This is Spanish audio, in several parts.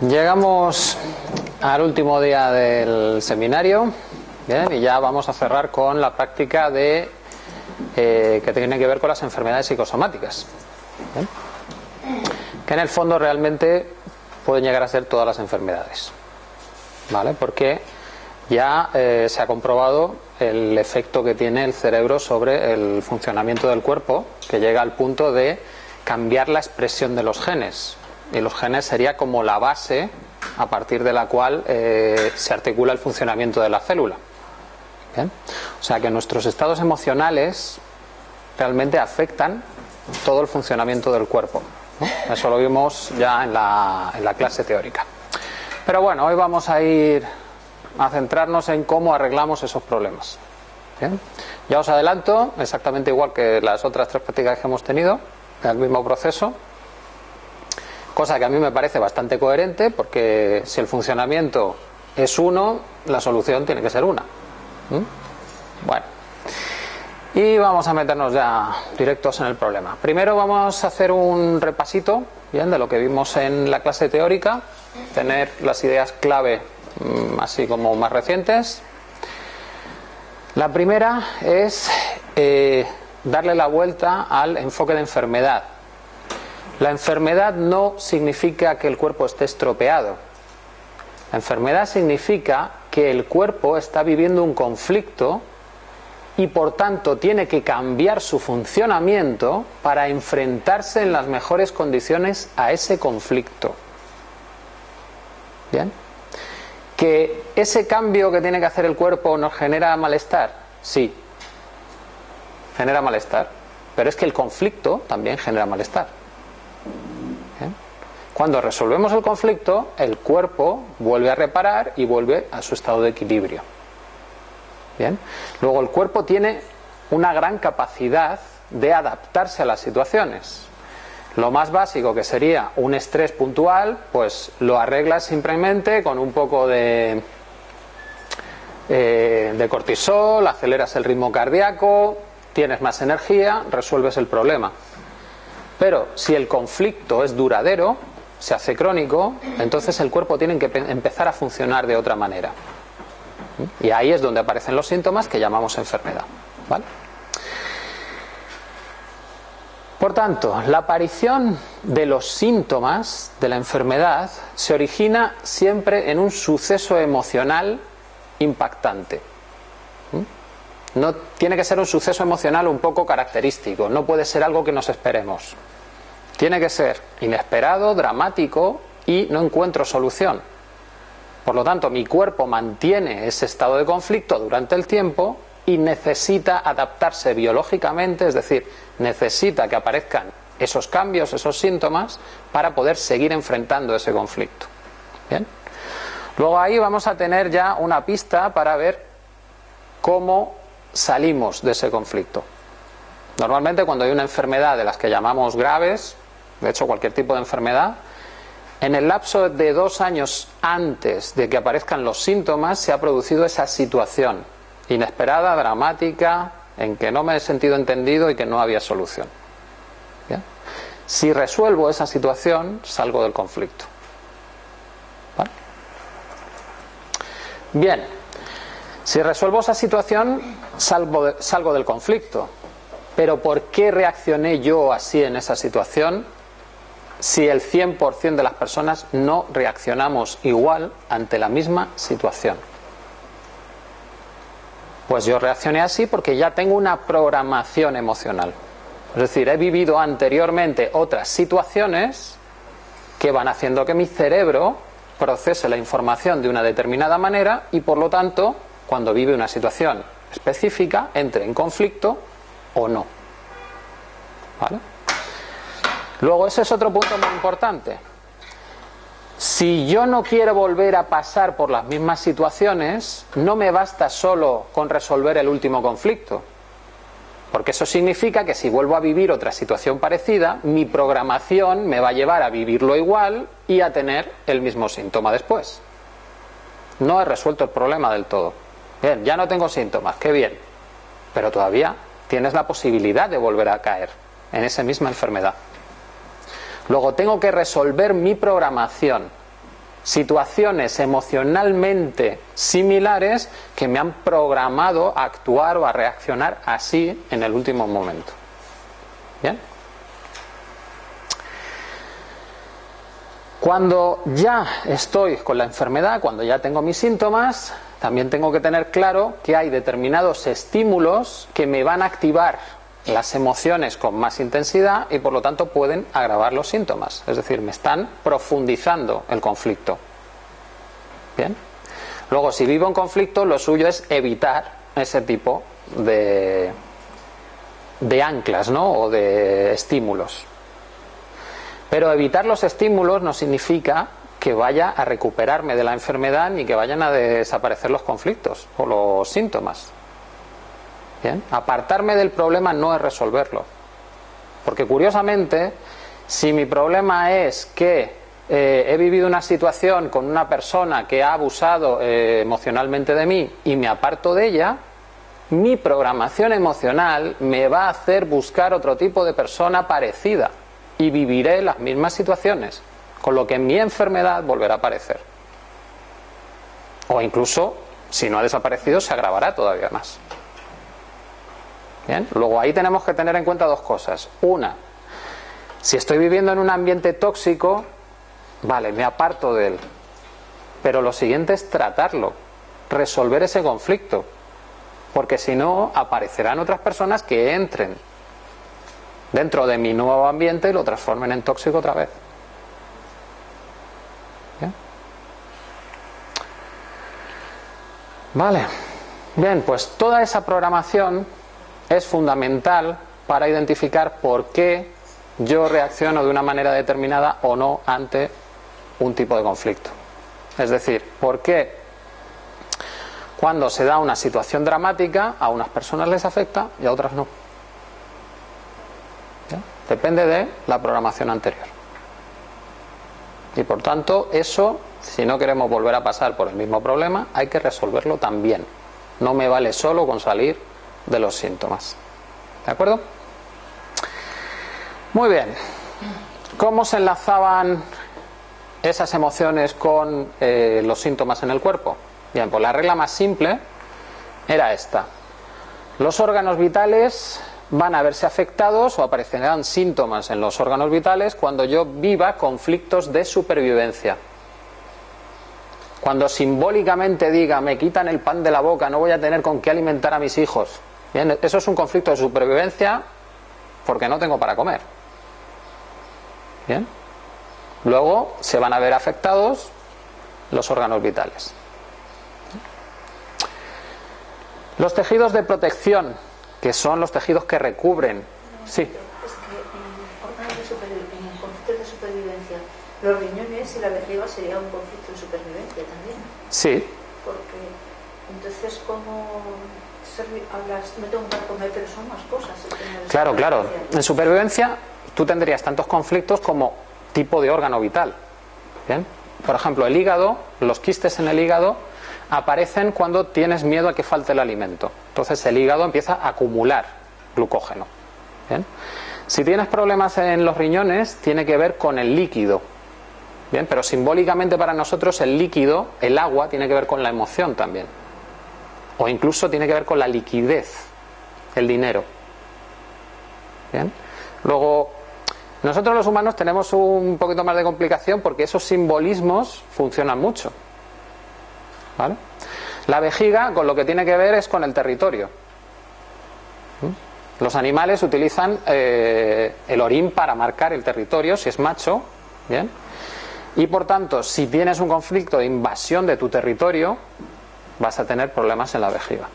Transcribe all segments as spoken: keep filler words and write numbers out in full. Llegamos al último día del seminario, ¿bien? Y ya vamos a cerrar con la práctica de eh, que tiene que ver con las enfermedades psicosomáticas, ¿bien? Que en el fondo realmente pueden llegar a ser todas las enfermedades, ¿vale? Porque ya eh, se ha comprobado el efecto que tiene el cerebro sobre el funcionamiento del cuerpo, que llega al punto de cambiar la expresión de los genes. Y los genes sería como la base a partir de la cual eh, se articula el funcionamiento de la célula. ¿Bien? O sea que nuestros estados emocionales realmente afectan todo el funcionamiento del cuerpo, ¿no? Eso lo vimos ya en la, en la clase teórica. Pero bueno, hoy vamos a ir a centrarnos en cómo arreglamos esos problemas. ¿Bien? Ya os adelanto, exactamente igual que las otras tres prácticas que hemos tenido, el mismo proceso. Cosa que a mí me parece bastante coherente, porque si el funcionamiento es uno, la solución tiene que ser una. ¿Mm? Bueno, y vamos a meternos ya directos en el problema. Primero vamos a hacer un repasito, ¿bien?, de lo que vimos en la clase teórica, tener las ideas clave mmm, así como más recientes. La primera es eh, darle la vuelta al enfoque de enfermedad. La enfermedad no significa que el cuerpo esté estropeado. La enfermedad significa que el cuerpo está viviendo un conflicto y por tanto tiene que cambiar su funcionamiento para enfrentarse en las mejores condiciones a ese conflicto. ¿Bien? ¿Que ese cambio que tiene que hacer el cuerpo nos genera malestar? Sí, genera malestar. Pero es que el conflicto también genera malestar. Cuando resolvemos el conflicto, el cuerpo vuelve a reparar y vuelve a su estado de equilibrio. Bien. Luego el cuerpo tiene una gran capacidad de adaptarse a las situaciones. Lo más básico, que sería un estrés puntual, pues lo arreglas simplemente con un poco de, eh, de cortisol, aceleras el ritmo cardíaco, tienes más energía, resuelves el problema. Pero si el conflicto es duradero, se hace crónico, entonces el cuerpo tiene que empezar a funcionar de otra manera. Y ahí es donde aparecen los síntomas que llamamos enfermedad, ¿vale? Por tanto, la aparición de los síntomas de la enfermedad se origina siempre en un suceso emocional impactante. No tiene que ser un suceso emocional un poco característico, no puede ser algo que nos esperemos. Tiene que ser inesperado, dramático y no encuentro solución. Por lo tanto, mi cuerpo mantiene ese estado de conflicto durante el tiempo y necesita adaptarse biológicamente, es decir, necesita que aparezcan esos cambios, esos síntomas, para poder seguir enfrentando ese conflicto. ¿Bien? Luego ahí vamos a tener ya una pista para ver cómo salimos de ese conflicto. Normalmente cuando hay una enfermedad de las que llamamos graves, de hecho cualquier tipo de enfermedad, en el lapso de dos años antes de que aparezcan los síntomas se ha producido esa situación inesperada, dramática, en que no me he sentido entendido y que no había solución. ¿Bien? Si resuelvo esa situación, salgo del conflicto. ¿Vale? Bien, si resuelvo esa situación, salgo, de, salgo del conflicto. Pero ¿por qué reaccioné yo así en esa situación si el cien por ciento de las personas no reaccionamos igual ante la misma situación? Pues yo reaccioné así porque ya tengo una programación emocional. Es decir, he vivido anteriormente otras situaciones que van haciendo que mi cerebro procese la información de una determinada manera y por lo tanto, cuando vive una situación específica, entre en conflicto o no. ¿Vale? Luego ese es otro punto muy importante. Si yo no quiero volver a pasar por las mismas situaciones, no me basta solo con resolver el último conflicto, porque eso significa que si vuelvo a vivir otra situación parecida, mi programación me va a llevar a vivirlo igual y a tener el mismo síntoma después. No he resuelto el problema del todo. Bien, ya no tengo síntomas, qué bien, pero todavía tienes la posibilidad de volver a caer en esa misma enfermedad. Luego tengo que resolver mi programación. situaciones emocionalmente similares que me han programado a actuar o a reaccionar así en el último momento. ¿Bien? Cuando ya estoy con la enfermedad, cuando ya tengo mis síntomas, también tengo que tener claro que hay determinados estímulos que me van a activar las emociones con más intensidad y por lo tanto pueden agravar los síntomas. Es decir, me están profundizando el conflicto. ¿Bien? Luego, si vivo en conflicto, lo suyo es evitar ese tipo de, de anclas, ¿no? O de estímulos. Pero evitar los estímulos no significa que vaya a recuperarme de la enfermedad ni que vayan a desaparecer los conflictos o los síntomas. ¿Bien? Apartarme del problema no es resolverlo. Porque curiosamente, si mi problema es que eh, he vivido una situación con una persona que ha abusado eh, emocionalmente de mí y me aparto de ella, mi programación emocional me va a hacer buscar otro tipo de persona parecida y viviré las mismas situaciones, con lo que mi enfermedad volverá a aparecer. O incluso, si no ha desaparecido, se agravará todavía más. Bien. Luego ahí tenemos que tener en cuenta dos cosas. Una, si estoy viviendo en un ambiente tóxico, vale, me aparto de él. Pero lo siguiente es tratarlo, resolver ese conflicto. Porque si no, aparecerán otras personas que entren dentro de mi nuevo ambiente y lo transformen en tóxico otra vez. Bien. Vale. Bien, pues toda esa programación es fundamental para identificar por qué yo reacciono de una manera determinada o no ante un tipo de conflicto. Es decir, por qué cuando se da una situación dramática a unas personas les afecta y a otras no. ¿Sí? Depende de la programación anterior. Y por tanto, eso, si no queremos volver a pasar por el mismo problema, hay que resolverlo también. No me vale solo con salir de los síntomas. ¿De acuerdo? Muy bien. ¿Cómo se enlazaban esas emociones con eh, los síntomas en el cuerpo? Bien, pues la regla más simple era esta. Los órganos vitales van a verse afectados o aparecerán síntomas en los órganos vitales cuando yo viva conflictos de supervivencia. Cuando simbólicamente diga, me quitan el pan de la boca, no voy a tener con qué alimentar a mis hijos. Bien, eso es un conflicto de supervivencia porque no tengo para comer. Bien. Luego se van a ver afectados los órganos vitales. Los tejidos de protección, que son los tejidos que recubren. Sí. Es que en el conflicto de supervivencia, los riñones y la vejiga sería un conflicto de supervivencia también. Sí. Porque entonces, ¿cómo...? No tengo para comer, pero son más cosas. Claro, claro. En supervivencia tú tendrías tantos conflictos como tipo de órgano vital. ¿Bien? Por ejemplo, el hígado, los quistes en el hígado aparecen cuando tienes miedo a que falte el alimento. Entonces el hígado empieza a acumular glucógeno. ¿Bien? Si tienes problemas en los riñones, tiene que ver con el líquido. Bien, pero simbólicamente para nosotros el líquido, el agua, tiene que ver con la emoción también. O incluso tiene que ver con la liquidez, el dinero. ¿Bien? Luego, nosotros los humanos tenemos un poquito más de complicación porque esos simbolismos funcionan mucho. ¿Vale? La vejiga con lo que tiene que ver es con el territorio. ¿Sí? Los animales utilizan eh, el orín para marcar el territorio, si es macho. ¿Bien? Y por tanto, si tienes un conflicto de invasión de tu territorio, vas a tener problemas en la vejiga.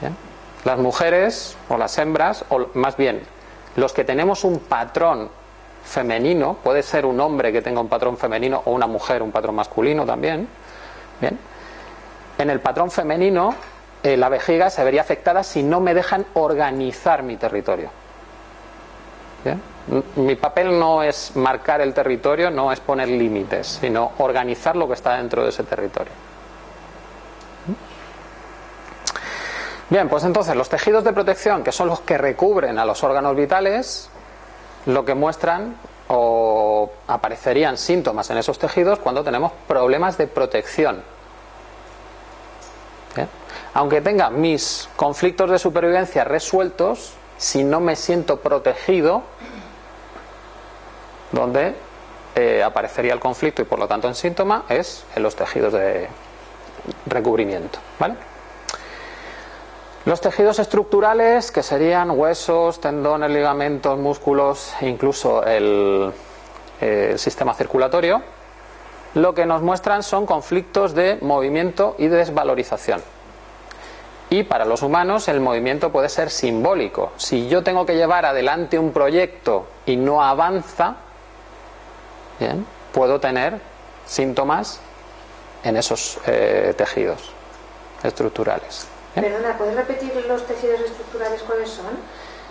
¿Bien? Las mujeres o las hembras, o más bien, los que tenemos un patrón femenino, puede ser un hombre que tenga un patrón femenino o una mujer un patrón masculino también. ¿Bien? En el patrón femenino, eh, la vejiga se vería afectada si no me dejan organizar mi territorio. ¿Bien? Mi papel no es marcar el territorio, no es poner límites, sino organizar lo que está dentro de ese territorio. Bien, pues entonces los tejidos de protección, que son los que recubren a los órganos vitales, lo que muestran o aparecerían síntomas en esos tejidos cuando tenemos problemas de protección. ¿Eh? Aunque tenga mis conflictos de supervivencia resueltos, si no me siento protegido, donde eh, aparecería el conflicto y por lo tanto en síntoma es en los tejidos de recubrimiento, ¿vale? Los tejidos estructurales, que serían huesos, tendones, ligamentos, músculos, incluso el, el sistema circulatorio, lo que nos muestran son conflictos de movimiento y desvalorización. Y para los humanos el movimiento puede ser simbólico. Si yo tengo que llevar adelante un proyecto y no avanza, ¿bien?, puedo tener síntomas en esos eh, tejidos estructurales. ¿Bien? Perdona, ¿puedes repetir los tejidos estructurales cuáles son?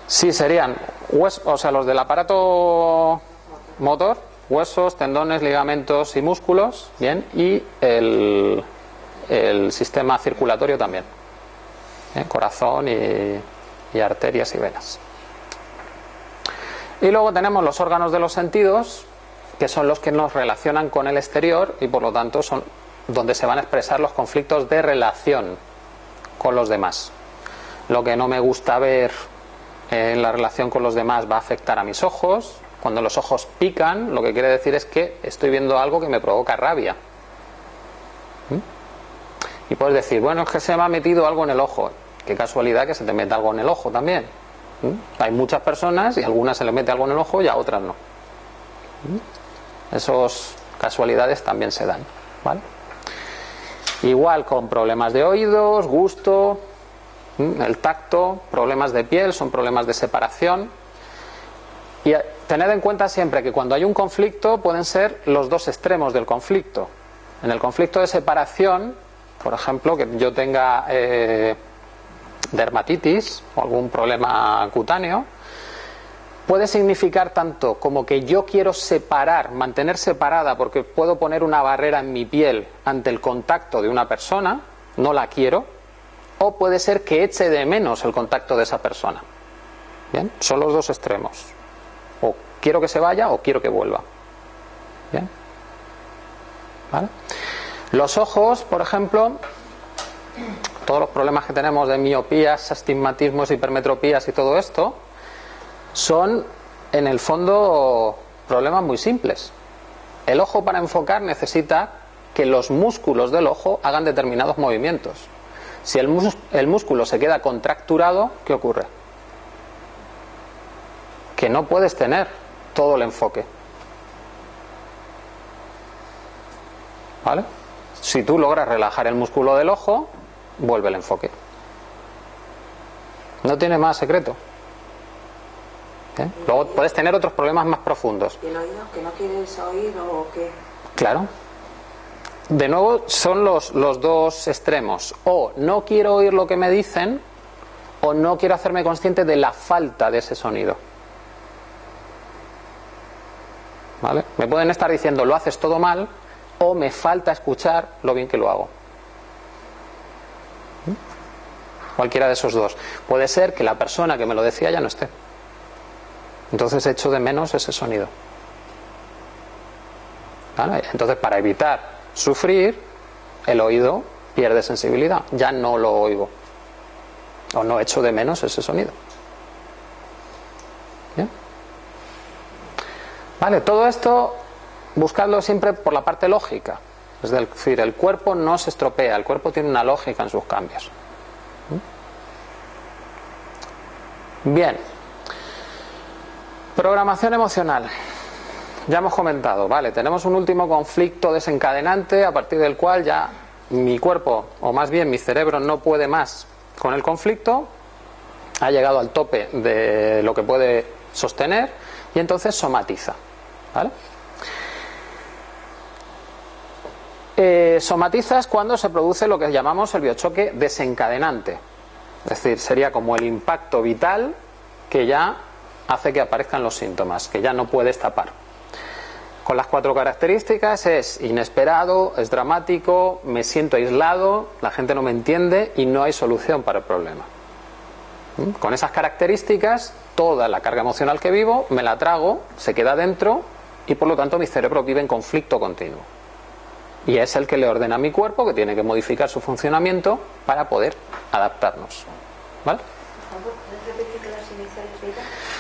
Sí, serían huesos, o sea, los del aparato motor, huesos, tendones, ligamentos y músculos, bien, y el, el sistema circulatorio también, ¿bien?, corazón y, y arterias y venas. Y luego tenemos los órganos de los sentidos, que son los que nos relacionan con el exterior y por lo tanto son donde se van a expresar los conflictos de relación con los demás. Lo que no me gusta ver en la relación con los demás va a afectar a mis ojos. Cuando los ojos pican, lo que quiere decir es que estoy viendo algo que me provoca rabia. ¿Mm? Y puedes decir, bueno, es que se me ha metido algo en el ojo. Qué casualidad que se te meta algo en el ojo también. ¿Mm? Hay muchas personas y a algunas se les mete algo en el ojo y a otras no. ¿Mm? Esas casualidades también se dan, ¿vale? Igual con problemas de oídos, gusto, el tacto, problemas de piel, son problemas de separación. Y tened en cuenta siempre que cuando hay un conflicto pueden ser los dos extremos del conflicto. En el conflicto de separación, por ejemplo, que yo tenga eh, dermatitis o algún problema cutáneo, puede significar tanto como que yo quiero separar, mantener separada, porque puedo poner una barrera en mi piel ante el contacto de una persona, no la quiero, o puede ser que eche de menos el contacto de esa persona. ¿Bien? Son los dos extremos. O quiero que se vaya o quiero que vuelva. ¿Bien? ¿Vale? Los ojos, por ejemplo, todos los problemas que tenemos de miopías, astigmatismos, hipermetropías y todo esto, son, en el fondo, problemas muy simples. El ojo, para enfocar, necesita que los músculos del ojo hagan determinados movimientos. Si el, mus- el músculo se queda contracturado, ¿qué ocurre? Que no puedes tener todo el enfoque. ¿Vale? Si tú logras relajar el músculo del ojo, vuelve el enfoque. No tiene más secreto. ¿Eh? Luego puedes tener otros problemas más profundos. ¿Y el oído? ¿Que no quieres oír o qué? Claro. De nuevo son los, los dos extremos. O no quiero oír lo que me dicen, o no quiero hacerme consciente de la falta de ese sonido. ¿Vale? Me pueden estar diciendo lo haces todo mal, o me falta escuchar lo bien que lo hago. ¿Eh? Cualquiera de esos dos. Puede ser que la persona que me lo decía ya no esté. Entonces echo de menos ese sonido. ¿Vale? Entonces, para evitar sufrir, el oído pierde sensibilidad. Ya no lo oigo. O no echo de menos ese sonido. ¿Bien? Vale, todo esto buscadlo siempre por la parte lógica. Es decir, el cuerpo no se estropea. El cuerpo tiene una lógica en sus cambios. Bien. Programación emocional. Ya hemos comentado, vale, tenemos un último conflicto desencadenante a partir del cual ya mi cuerpo, o más bien mi cerebro, no puede más con el conflicto, ha llegado al tope de lo que puede sostener y entonces somatiza. ¿Vale? Eh, somatiza es cuando se produce lo que llamamos el biochoque desencadenante. Es decir, sería como el impacto vital que ya hace que aparezcan los síntomas, que ya no puedes tapar. Con las cuatro características es inesperado, es dramático, me siento aislado, la gente no me entiende y no hay solución para el problema. ¿Mm? Con esas características, toda la carga emocional que vivo me la trago, se queda dentro y por lo tanto mi cerebro vive en conflicto continuo. Y es el que le ordena a mi cuerpo que tiene que modificar su funcionamiento para poder adaptarnos. ¿Vale?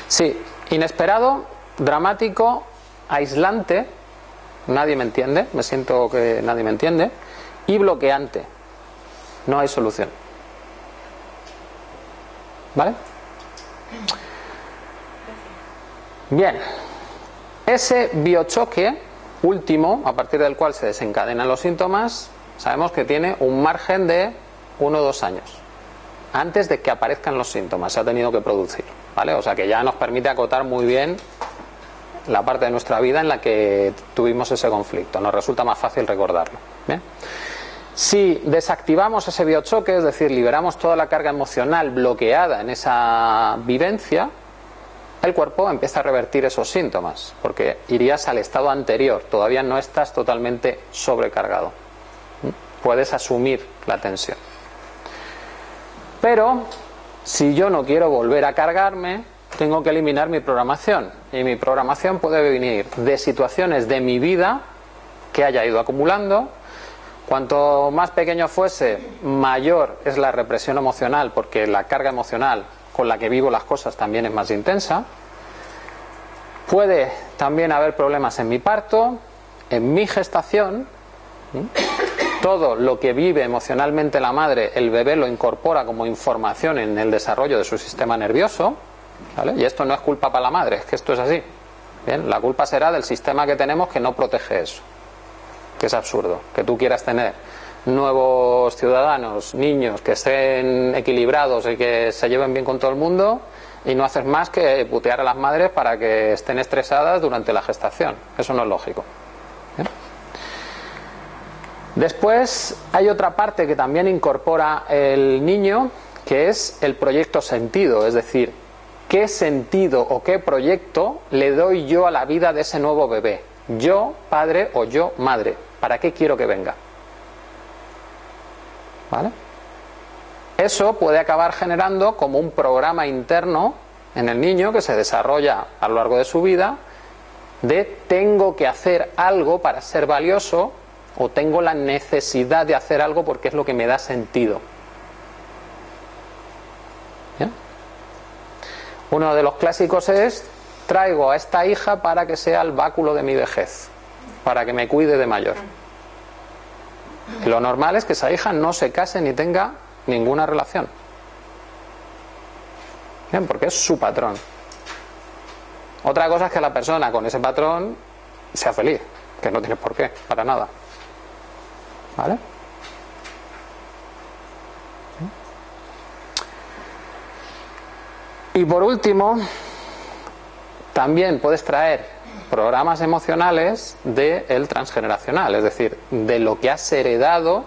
Sí, inesperado, dramático, aislante, nadie me entiende, me siento que nadie me entiende, y bloqueante. No hay solución. ¿Vale? Bien. Ese biochoque último, a partir del cual se desencadenan los síntomas, sabemos que tiene un margen de uno o dos años. Antes de que aparezcan los síntomas, se ha tenido que producir. ¿Vale? O sea que ya nos permite acotar muy bien la parte de nuestra vida en la que tuvimos ese conflicto. Nos resulta más fácil recordarlo. ¿Bien? Si desactivamos ese biochoque, es decir, liberamos toda la carga emocional bloqueada en esa vivencia, el cuerpo empieza a revertir esos síntomas, porque irías al estado anterior, todavía no estás totalmente sobrecargado. Puedes asumir la tensión. Pero, si yo no quiero volver a cargarme, tengo que eliminar mi programación. Y mi programación puede venir de situaciones de mi vida que haya ido acumulando. Cuanto más pequeño fuese, mayor es la represión emocional, porque la carga emocional con la que vivo las cosas también es más intensa. Puede también haber problemas en mi parto, en mi gestación. Todo lo que vive emocionalmente la madre, el bebé lo incorpora como información en el desarrollo de su sistema nervioso. ¿Vale? Y esto no es culpa para la madre, es que esto es así. Bien, la culpa será del sistema que tenemos que no protege eso. Que es absurdo, que tú quieras tener nuevos ciudadanos, niños que estén equilibrados y que se lleven bien con todo el mundo, y no haces más que putear a las madres para que estén estresadas durante la gestación. Eso no es lógico. ¿Bien? Después hay otra parte que también incorpora el niño, que es el proyecto sentido, es decir, qué sentido o qué proyecto le doy yo a la vida de ese nuevo bebé, yo padre o yo madre. ¿Para qué quiero que venga? ¿Vale? Eso puede acabar generando como un programa interno en el niño que se desarrolla a lo largo de su vida, de tengo que hacer algo para ser valioso, o tengo la necesidad de hacer algo porque es lo que me da sentido. ¿Bien? Uno de los clásicos es: traigo a esta hija para que sea el báculo de mi vejez, para que me cuide de mayor. Y lo normal es que esa hija no se case ni tenga ninguna relación. Bien, porque es su patrón. Otra cosa es que la persona con ese patrón sea feliz, que no tiene por qué, para nada. ¿Vale? Y por último, también puedes traer programas emocionales del transgeneracional, es decir, de lo que has heredado,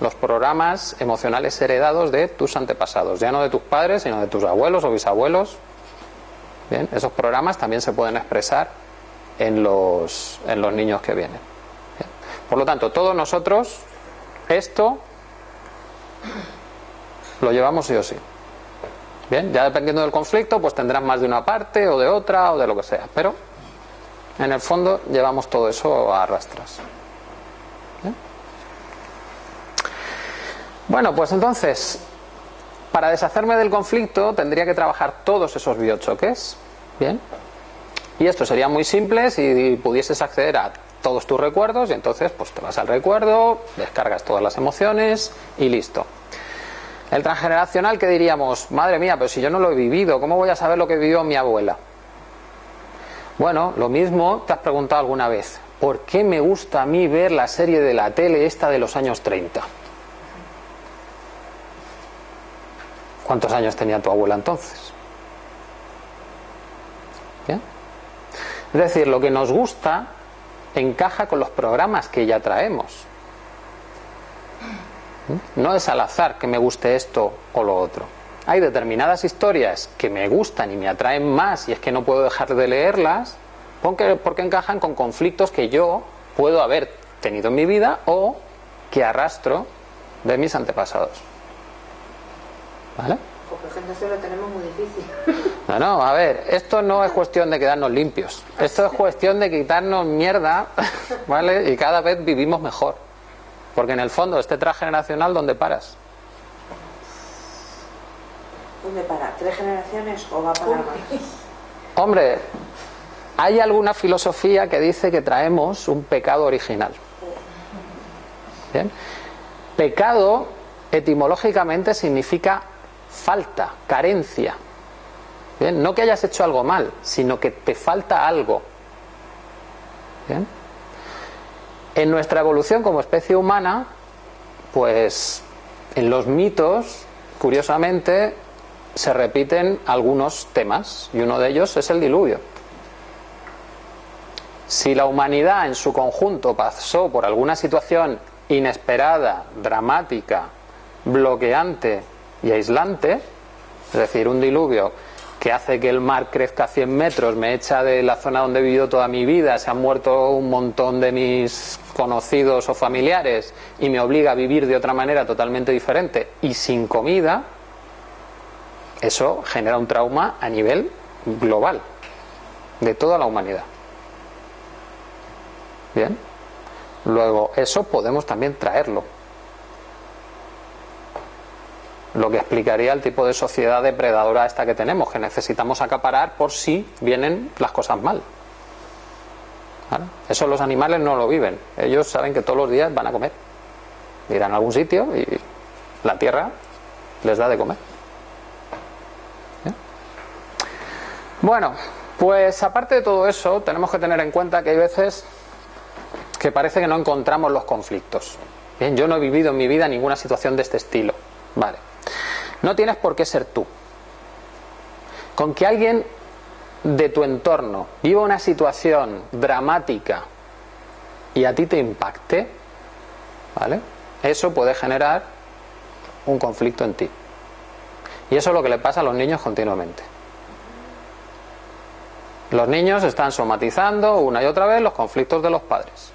los programas emocionales heredados de tus antepasados, ya no de tus padres, sino de tus abuelos o bisabuelos. Bien, esos programas también se pueden expresar en los, en los niños que vienen. Bien. Por lo tanto, todos nosotros esto lo llevamos sí o sí. Bien, ya dependiendo del conflicto, pues tendrás más de una parte o de otra o de lo que sea. Pero, en el fondo, llevamos todo eso a rastras. ¿Bien? Bueno, pues entonces, para deshacerme del conflicto, tendría que trabajar todos esos biochoques. Bien. Y esto sería muy simple si pudieses acceder a todos tus recuerdos, y entonces pues te vas al recuerdo, descargas todas las emociones y listo. El transgeneracional, que diríamos, madre mía, pero si yo no lo he vivido, ¿cómo voy a saber lo que vivió mi abuela? Bueno, lo mismo te has preguntado alguna vez. ¿Por qué me gusta a mí ver la serie de la tele esta de los años treinta? ¿Cuántos años tenía tu abuela entonces? ¿Bien? Es decir, lo que nos gusta encaja con los programas que ya traemos. No es al azar que me guste esto o lo otro. Hay determinadas historias que me gustan y me atraen más, y es que no puedo dejar de leerlas, porque, porque encajan con conflictos que yo puedo haber tenido en mi vida o que arrastro de mis antepasados. ¿Vale? Porque entonces lo tenemos muy difícil. No, no, a ver, esto no es cuestión de quedarnos limpios. Esto es cuestión de quitarnos mierda, ¿vale? Y cada vez vivimos mejor. Porque en el fondo, este transgeneracional, ¿dónde paras? ¿Dónde para? ¿Tres generaciones o va a parar más? Hombre, hay alguna filosofía que dice que traemos un pecado original. ¿Bien? Pecado, etimológicamente, significa falta, carencia. ¿Bien? No que hayas hecho algo mal, sino que te falta algo. ¿Bien? En nuestra evolución como especie humana, pues en los mitos, curiosamente, se repiten algunos temas, y uno de ellos es el diluvio. Si la humanidad en su conjunto pasó por alguna situación inesperada, dramática, bloqueante y aislante, es decir, un diluvio que hace que el mar crezca a cien metros, me echa de la zona donde he vivido toda mi vida, se han muerto un montón de mis conocidos o familiares y me obliga a vivir de otra manera totalmente diferente y sin comida, eso genera un trauma a nivel global de toda la humanidad. Bien, luego eso podemos también traerlo, lo que explicaría el tipo de sociedad depredadora esta que tenemos, que necesitamos acaparar por si vienen las cosas mal. ¿Vale? Eso los animales no lo viven, ellos saben que todos los días van a comer, irán a algún sitio y la tierra les da de comer. ¿Bien? Bueno, pues aparte de todo eso, tenemos que tener en cuenta que hay veces que parece que no encontramos los conflictos. Bien, yo no he vivido en mi vida ninguna situación de este estilo. Vale. No tienes por qué ser tú. Con que alguien de tu entorno viva una situación dramática y a ti te impacte, ¿vale? Eso puede generar un conflicto en ti. Y eso es lo que le pasa a los niños continuamente. Los niños están somatizando una y otra vez los conflictos de los padres.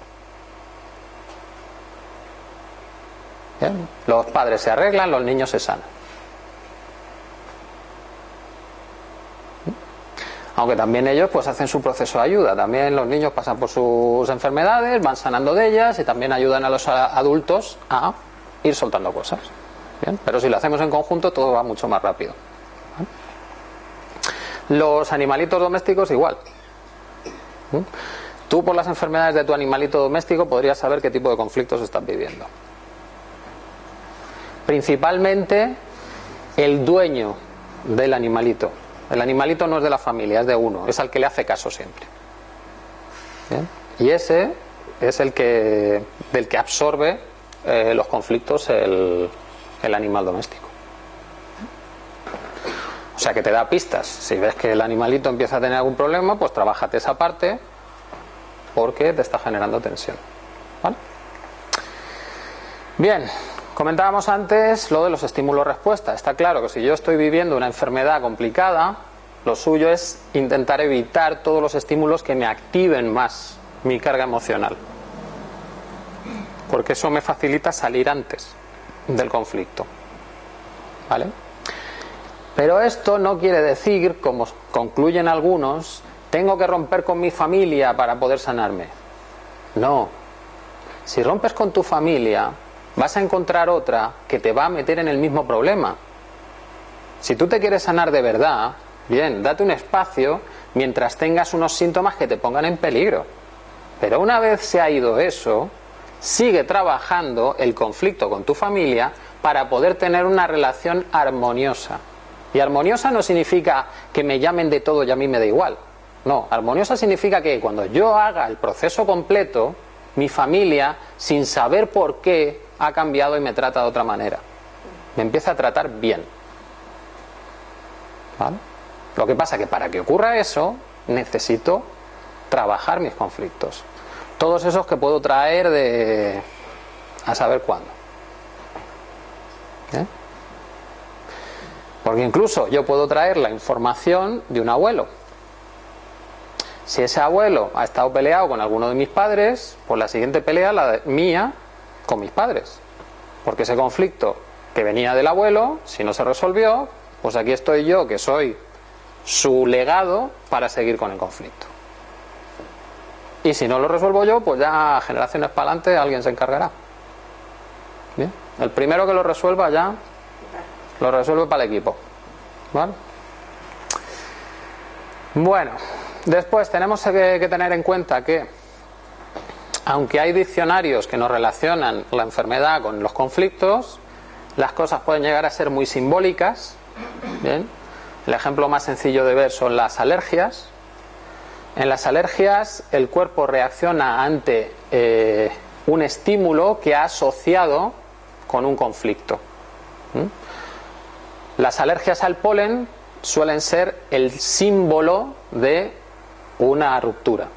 ¿Bien? Los padres se arreglan, los niños se sanan. Aunque también ellos pues hacen su proceso de ayuda. También los niños pasan por sus enfermedades, van sanando de ellas y también ayudan a los adultos a ir soltando cosas. ¿Bien? Pero si lo hacemos en conjunto, todo va mucho más rápido. ¿Bien? Los animalitos domésticos igual. ¿Bien? Tú por las enfermedades de tu animalito doméstico podrías saber qué tipo de conflictos estás viviendo. Principalmente el dueño del animalito. El animalito no es de la familia, es de uno, es al que le hace caso siempre. ¿Bien? Y ese es el que del que absorbe eh, los conflictos el, el animal doméstico. O sea que te da pistas. Si ves que el animalito empieza a tener algún problema, pues trabájate esa parte porque te está generando tensión. ¿Vale? Bien. Comentábamos antes lo de los estímulos-respuesta. Está claro que si yo estoy viviendo una enfermedad complicada, lo suyo es intentar evitar todos los estímulos que me activen más mi carga emocional. Porque eso me facilita salir antes del conflicto. ¿Vale? Pero esto no quiere decir, como concluyen algunos, tengo que romper con mi familia para poder sanarme. No. Si rompes con tu familia, vas a encontrar otra que te va a meter en el mismo problema. Si tú te quieres sanar de verdad, bien, date un espacio mientras tengas unos síntomas que te pongan en peligro. Pero una vez se ha ido eso, sigue trabajando el conflicto con tu familia para poder tener una relación armoniosa. Y armoniosa no significa que me llamen de todo y a mí me da igual. No, armoniosa significa que cuando yo haga el proceso completo, mi familia, sin saber por qué, ha cambiado y me trata de otra manera. Me empieza a tratar bien. ¿Vale? Lo que pasa es que para que ocurra eso, necesito trabajar mis conflictos. Todos esos que puedo traer de a saber cuándo. ¿Eh? Porque incluso yo puedo traer la información de un abuelo. Si ese abuelo ha estado peleado con alguno de mis padres, pues la siguiente pelea, la de, mía, con mis padres. Porque ese conflicto que venía del abuelo, si no se resolvió, pues aquí estoy yo, que soy su legado, para seguir con el conflicto. Y si no lo resuelvo yo, pues ya generaciones para adelante alguien se encargará. ¿Bien? El primero que lo resuelva ya lo resuelve para el equipo. ¿Vale? Bueno, después tenemos que, que tener en cuenta que, aunque hay diccionarios que nos relacionan la enfermedad con los conflictos, las cosas pueden llegar a ser muy simbólicas. ¿Bien? El ejemplo más sencillo de ver son las alergias. En las alergias el cuerpo reacciona ante eh, un estímulo que ha asociado con un conflicto. ¿Mm? Las alergias al polen suelen ser el símbolo de una ruptura,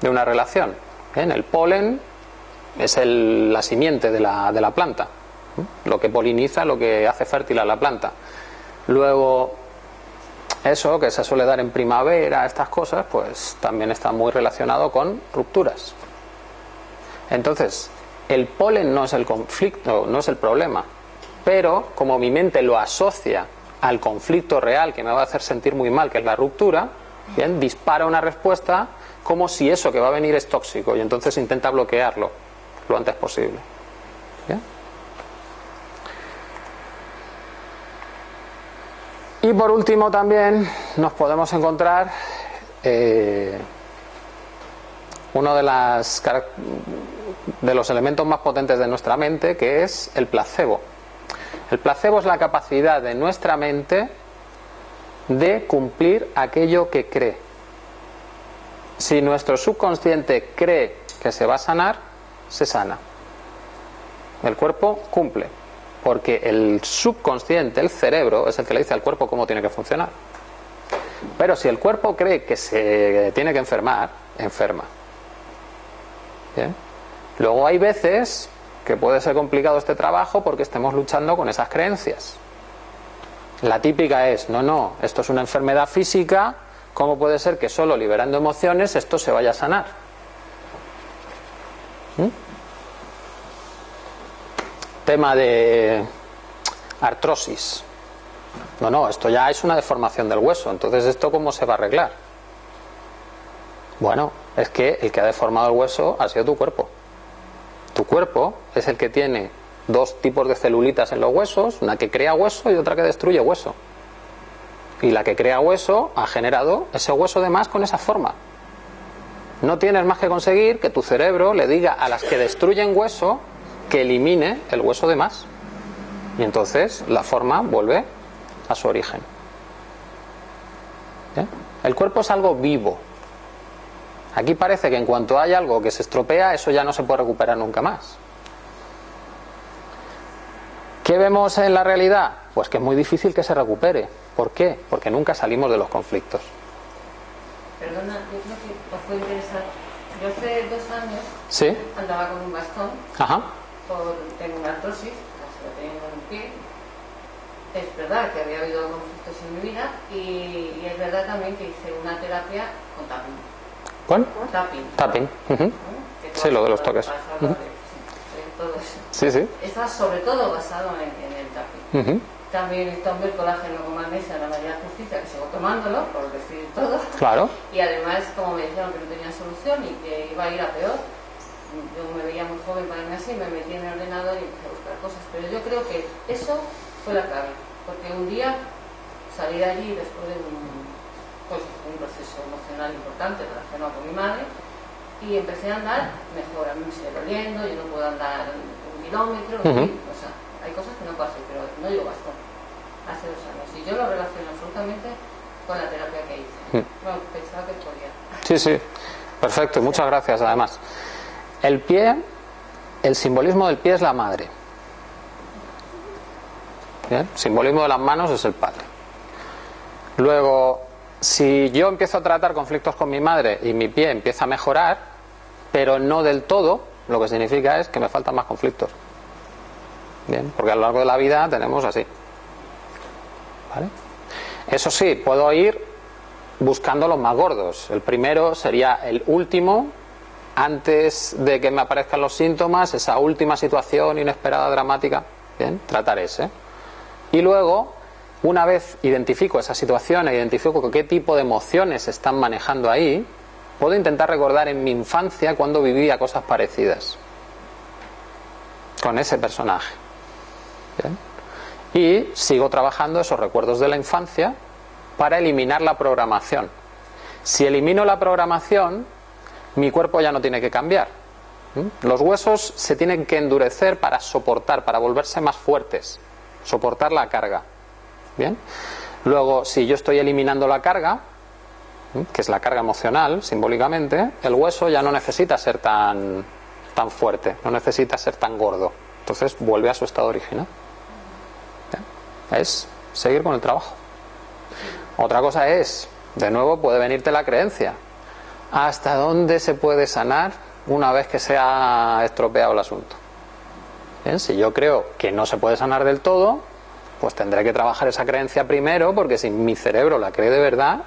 de una relación. ¿Bien? El polen es el, la simiente de la, de la planta, ¿Mm? Lo que poliniza, lo que hace fértil a la planta. Luego, eso que se suele dar en primavera, estas cosas, pues también está muy relacionado con rupturas. Entonces, el polen no es el conflicto, no es el problema, pero como mi mente lo asocia al conflicto real que me va a hacer sentir muy mal, que es la ruptura, ¿bien? Dispara una respuesta como si eso que va a venir es tóxico, y entonces intenta bloquearlo lo antes posible. ¿Bien? Y por último también nos podemos encontrar eh, uno de, las, de los elementos más potentes de nuestra mente, que es el placebo. El placebo es la capacidad de nuestra mente de cumplir aquello que cree. Si nuestro subconsciente cree que se va a sanar, se sana. El cuerpo cumple. Porque el subconsciente, el cerebro, es el que le dice al cuerpo cómo tiene que funcionar. Pero si el cuerpo cree que se tiene que enfermar, enferma. ¿Bien? Luego hay veces que puede ser complicado este trabajo porque estemos luchando con esas creencias. La típica es, no, no, esto es una enfermedad física, ¿cómo puede ser que solo liberando emociones esto se vaya a sanar? ¿Mm? Tema de artrosis. No, no, esto ya es una deformación del hueso, entonces ¿esto cómo se va a arreglar? Bueno, es que el que ha deformado el hueso ha sido tu cuerpo. Tu cuerpo es el que tiene dos tipos de celulitas en los huesos, una que crea hueso y otra que destruye hueso. Y la que crea hueso ha generado ese hueso de más con esa forma. No tienes más que conseguir que tu cerebro le diga a las que destruyen hueso que elimine el hueso de más, y entonces la forma vuelve a su origen. ¿Eh? El cuerpo es algo vivo. Aquí parece que en cuanto hay algo que se estropea, eso ya no se puede recuperar nunca más. ¿Qué vemos en la realidad? Pues que es muy difícil que se recupere. ¿Por qué? Porque nunca salimos de los conflictos. Perdona, yo creo que os puede interesar. Yo hace dos años, ¿sí?, andaba con un bastón. Ajá. Por, tengo una artrosis, casi la tengo en el pie. Es verdad que había habido conflictos en mi vida, y, y es verdad también que hice una terapia con tapping. ¿Cuál? Tapping. Tapping. Uh -huh. ¿No? Sí, lo de los toques. Uh -huh. Sí, sí. Está sobre todo basado en, en el tapping. Uh -huh. También está un bel colágeno con magnesia en la María Justicia, que sigo tomándolo, por decir todo. Claro. Y además, como me dijeron que no tenía solución y que iba a ir a peor, yo me veía muy joven para mí así, me metí en el ordenador y empecé a buscar cosas, pero yo creo que eso fue la clave, porque un día salí de allí después de un, pues, un proceso emocional importante relacionado con mi madre, y empecé a andar mejor. A mí me sigue doliendo, yo no puedo andar un kilómetro, uh-huh. O sea, hay cosas que no pasan, pero no llevo bastón hace dos años, y yo lo relaciono absolutamente con la terapia que hice. Uh-huh. Bueno, pensaba que podía. Sí, sí, perfecto, muchas gracias. Además, el pie, el simbolismo del pie es la madre. ¿Bien? El simbolismo de las manos es el padre. Luego, si yo empiezo a tratar conflictos con mi madre y mi pie empieza a mejorar, pero no del todo, lo que significa es que me faltan más conflictos. Bien, porque a lo largo de la vida tenemos así. ¿Vale? Eso sí, puedo ir buscando los más gordos. El primero sería el último. Antes de que me aparezcan los síntomas, esa última situación inesperada, dramática, bien, tratar ese. Y luego, Una vez identifico esa situación e identifico qué tipo de emociones se están manejando ahí, puedo intentar recordar en mi infancia cuando vivía cosas parecidas con ese personaje. ¿Bien? Y sigo trabajando esos recuerdos de la infancia para eliminar la programación. Si elimino la programación, mi cuerpo ya no tiene que cambiar. ¿Mm? Los huesos se tienen que endurecer para soportar, para volverse más fuertes, soportar la carga. ¿Bien? Luego, si yo estoy eliminando la carga, que es la carga emocional, simbólicamente, el hueso ya no necesita ser tan, tan fuerte, no necesita ser tan gordo. Entonces vuelve a su estado original. ¿Bien? Es seguir con el trabajo. Otra cosa es, de nuevo puede venirte la creencia. ¿Hasta dónde se puede sanar una vez que se ha estropeado el asunto? ¿Bien? Si yo creo que no se puede sanar del todo, pues tendré que trabajar esa creencia primero, porque si mi cerebro la cree de verdad,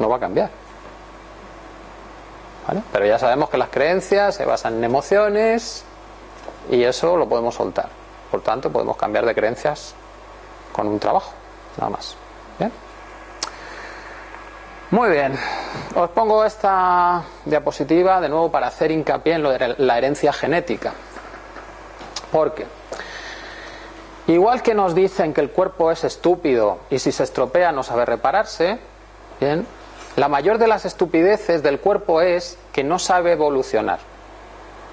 no va a cambiar. ¿Vale? Pero ya sabemos que las creencias se basan en emociones y eso lo podemos soltar. Por tanto, podemos cambiar de creencias con un trabajo, nada más. ¿Bien? Muy bien. Os pongo esta diapositiva de nuevo para hacer hincapié en lo de la herencia genética. ¿Por qué? Igual que nos dicen que el cuerpo es estúpido y si se estropea no sabe repararse, ¿bien? La mayor de las estupideces del cuerpo es que no sabe evolucionar.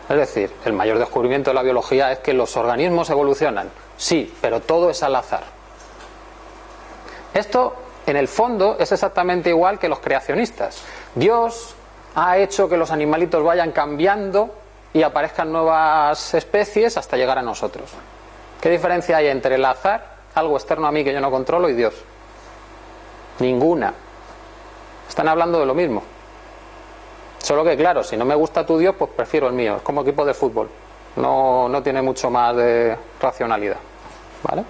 Es decir, el mayor descubrimiento de la biología es que los organismos evolucionan. Sí, pero todo es al azar. Esto, en el fondo, es exactamente igual que los creacionistas. Dios ha hecho que los animalitos vayan cambiando y aparezcan nuevas especies hasta llegar a nosotros. ¿Qué diferencia hay entre el azar, algo externo a mí que yo no controlo, y Dios? Ninguna. Están hablando de lo mismo. Solo que, claro, si no me gusta tu Dios, pues prefiero el mío. Es como equipo de fútbol. No, no tiene mucho más de racionalidad. ¿Vale?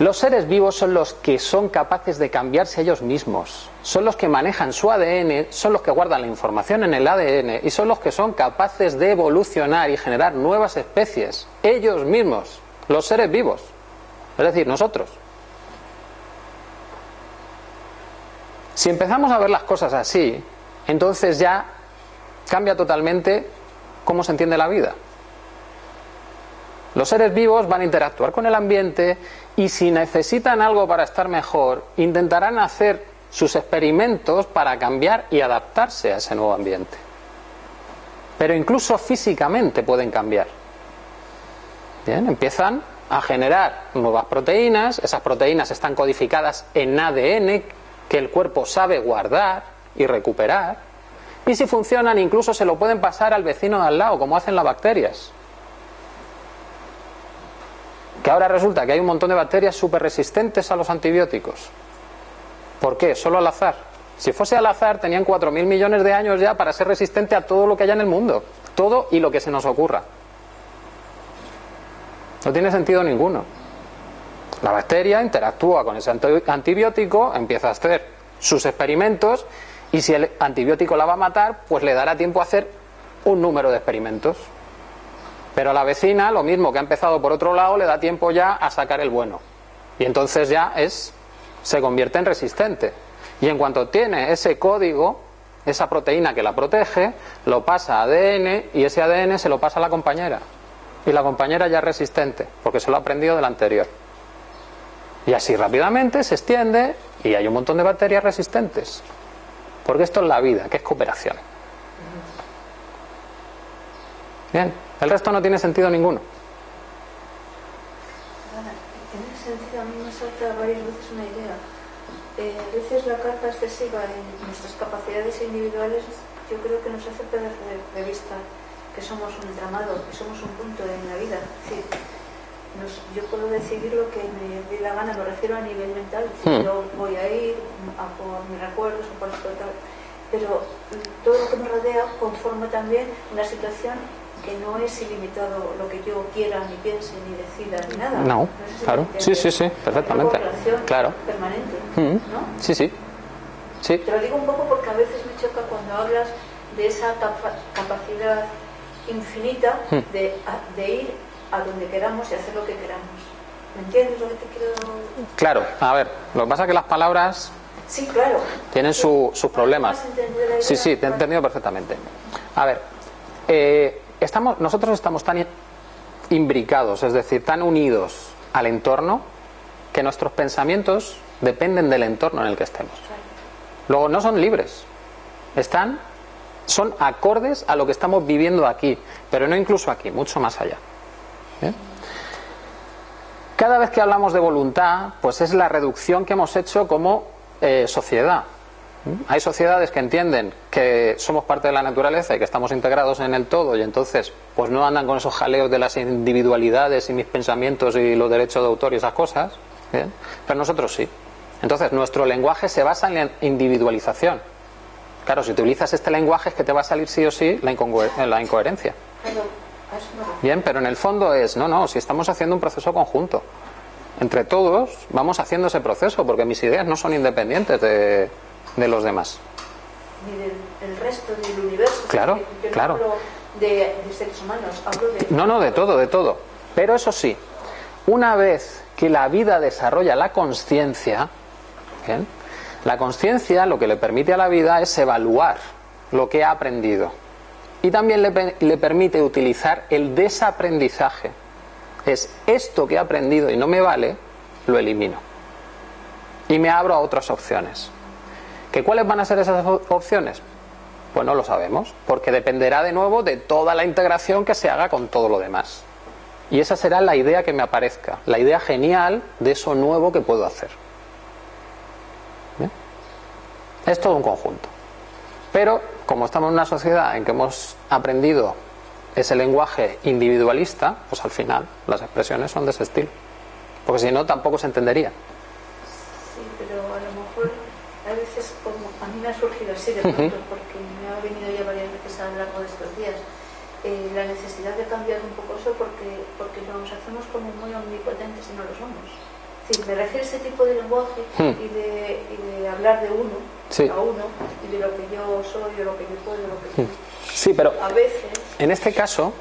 Los seres vivos son los que son capaces de cambiarse ellos mismos. Son los que manejan su A D N, son los que guardan la información en el A D N y son los que son capaces de evolucionar y generar nuevas especies. Ellos mismos. Los seres vivos, es decir, nosotros. Si empezamos a ver las cosas así, entonces ya cambia totalmente cómo se entiende la vida. Los seres vivos van a interactuar con el ambiente y si necesitan algo para estar mejor, intentarán hacer sus experimentos para cambiar y adaptarse a ese nuevo ambiente. Pero incluso físicamente pueden cambiar. Bien, empiezan a generar nuevas proteínas, esas proteínas están codificadas en A D N que el cuerpo sabe guardar y recuperar, y si funcionan incluso se lo pueden pasar al vecino de al lado, como hacen las bacterias. Que ahora resulta que hay un montón de bacterias súper resistentes a los antibióticos. ¿Por qué? Solo al azar. Si fuese al azar tenían cuatro mil millones de años ya para ser resistente a todo lo que haya en el mundo, todo y lo que se nos ocurra. No tiene sentido ninguno. La bacteria interactúa con ese antibiótico, empieza a hacer sus experimentos y si el antibiótico la va a matar, pues le dará tiempo a hacer un número de experimentos. Pero a la vecina, lo mismo que ha empezado por otro lado, le da tiempo ya a sacar el bueno. Y entonces ya es, se convierte en resistente. Y en cuanto tiene ese código, esa proteína que la protege, lo pasa a A D N y ese A D N se lo pasa a la compañera. Y la compañera ya es resistente, porque se lo ha aprendido del anterior. Y así rápidamente se extiende y hay un montón de bacterias resistentes. Porque esto es la vida, que es cooperación. Bien, el resto no tiene sentido ninguno. Perdona, ¿tiene sentido? A mí me salta varias veces una idea. Eh, a veces la carga excesiva en nuestras capacidades individuales yo creo que nos hace perder de vista que somos un entramado, que somos un punto en la vida. Sí, nos, yo puedo decidir lo que me dé la gana, me refiero a nivel mental, si mm. yo voy a ir a por mis recuerdos, a por esto tal, pero todo lo que me rodea conforma también una situación que no es ilimitado lo que yo quiera, ni piense, ni decida, ni nada. No, no sé si claro, sí, sí, sí, perfectamente. Una relación claro. permanente, mm. ¿no? Sí, sí, sí. Te lo digo un poco porque a veces me choca cuando hablas de esa capacidad infinita de, de ir a donde queramos y hacer lo que queramos. ¿Me entiendes lo que te quiero...? Claro, a ver, lo que pasa es que las palabras... Sí, claro. Tienen su, sus problemas. Sí, sí, te he entendido perfectamente. A ver, eh, estamos, nosotros estamos tan imbricados, es decir, tan unidos al entorno, que nuestros pensamientos dependen del entorno en el que estemos. Luego, no son libres. Están, son acordes a lo que estamos viviendo aquí, pero no incluso aquí, mucho más allá. ¿Eh? Cada vez que hablamos de voluntad, pues es la reducción que hemos hecho como... Eh, sociedad. Hay sociedades que entienden que somos parte de la naturaleza y que estamos integrados en el todo, y entonces pues no andan con esos jaleos de las individualidades y mis pensamientos y los derechos de autor y esas cosas, ¿eh? Pero nosotros sí. Entonces nuestro lenguaje se basa en la individualización. Claro, si utilizas este lenguaje es que te va a salir sí o sí la, incoher- la incoherencia. Bien, pero en el fondo es, no, no, si estamos haciendo un proceso conjunto. Entre todos vamos haciendo ese proceso, porque mis ideas no son independientes de, de los demás. Ni del, del resto del universo. Claro, yo no claro. Hablo de, de seres humanos, hablo de... No, no, de todo, de todo. Pero eso sí, una vez que la vida desarrolla la conciencia, la conciencia lo que le permite a la vida es evaluar lo que ha aprendido. Y también le, le permite utilizar el desaprendizaje. Es esto que he aprendido y no me vale, lo elimino. Y me abro a otras opciones. ¿Que cuáles van a ser esas opciones? Pues no lo sabemos, porque dependerá de nuevo de toda la integración que se haga con todo lo demás. Y esa será la idea que me aparezca, la idea genial de eso nuevo que puedo hacer. ¿Bien? Es todo un conjunto. Pero, como estamos en una sociedad en que hemos aprendido ese lenguaje individualista, pues al final las expresiones son de ese estilo, porque si no tampoco se entendería. Sí, pero a lo mejor a veces, como a mí me ha surgido así de pronto, uh-huh. porque me ha venido ya varias veces a lo largo de estos días, eh, la necesidad de cambiar un poco eso, porque, porque nos hacemos como muy omnipotentes y no lo somos. Sí, me refiero a ese tipo de lenguaje uh-huh. y, de, y de hablar de uno sí. a uno, y de lo que yo soy, de lo que yo puedo, de lo que yo... Uh-huh. Sí, pero en este caso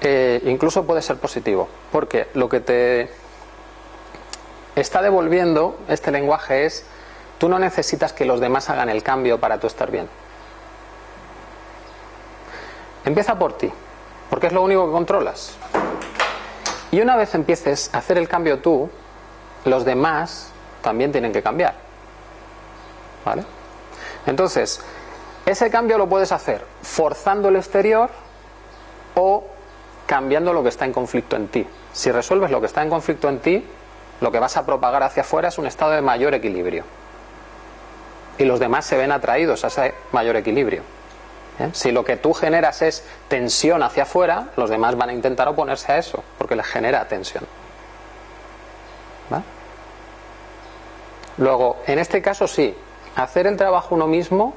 eh, incluso puede ser positivo, porque lo que te está devolviendo este lenguaje es: tú no necesitas que los demás hagan el cambio para tú estar bien. Empieza por ti, porque es lo único que controlas. Y una vez empieces a hacer el cambio tú, los demás también tienen que cambiar. ¿Vale? Entonces... ese cambio lo puedes hacer forzando el exterior o cambiando lo que está en conflicto en ti. Si resuelves lo que está en conflicto en ti, lo que vas a propagar hacia afuera es un estado de mayor equilibrio. Y los demás se ven atraídos a ese mayor equilibrio. ¿Eh? Si lo que tú generas es tensión hacia afuera, los demás van a intentar oponerse a eso, porque les genera tensión. ¿Va? Luego, en este caso sí, hacer el trabajo uno mismo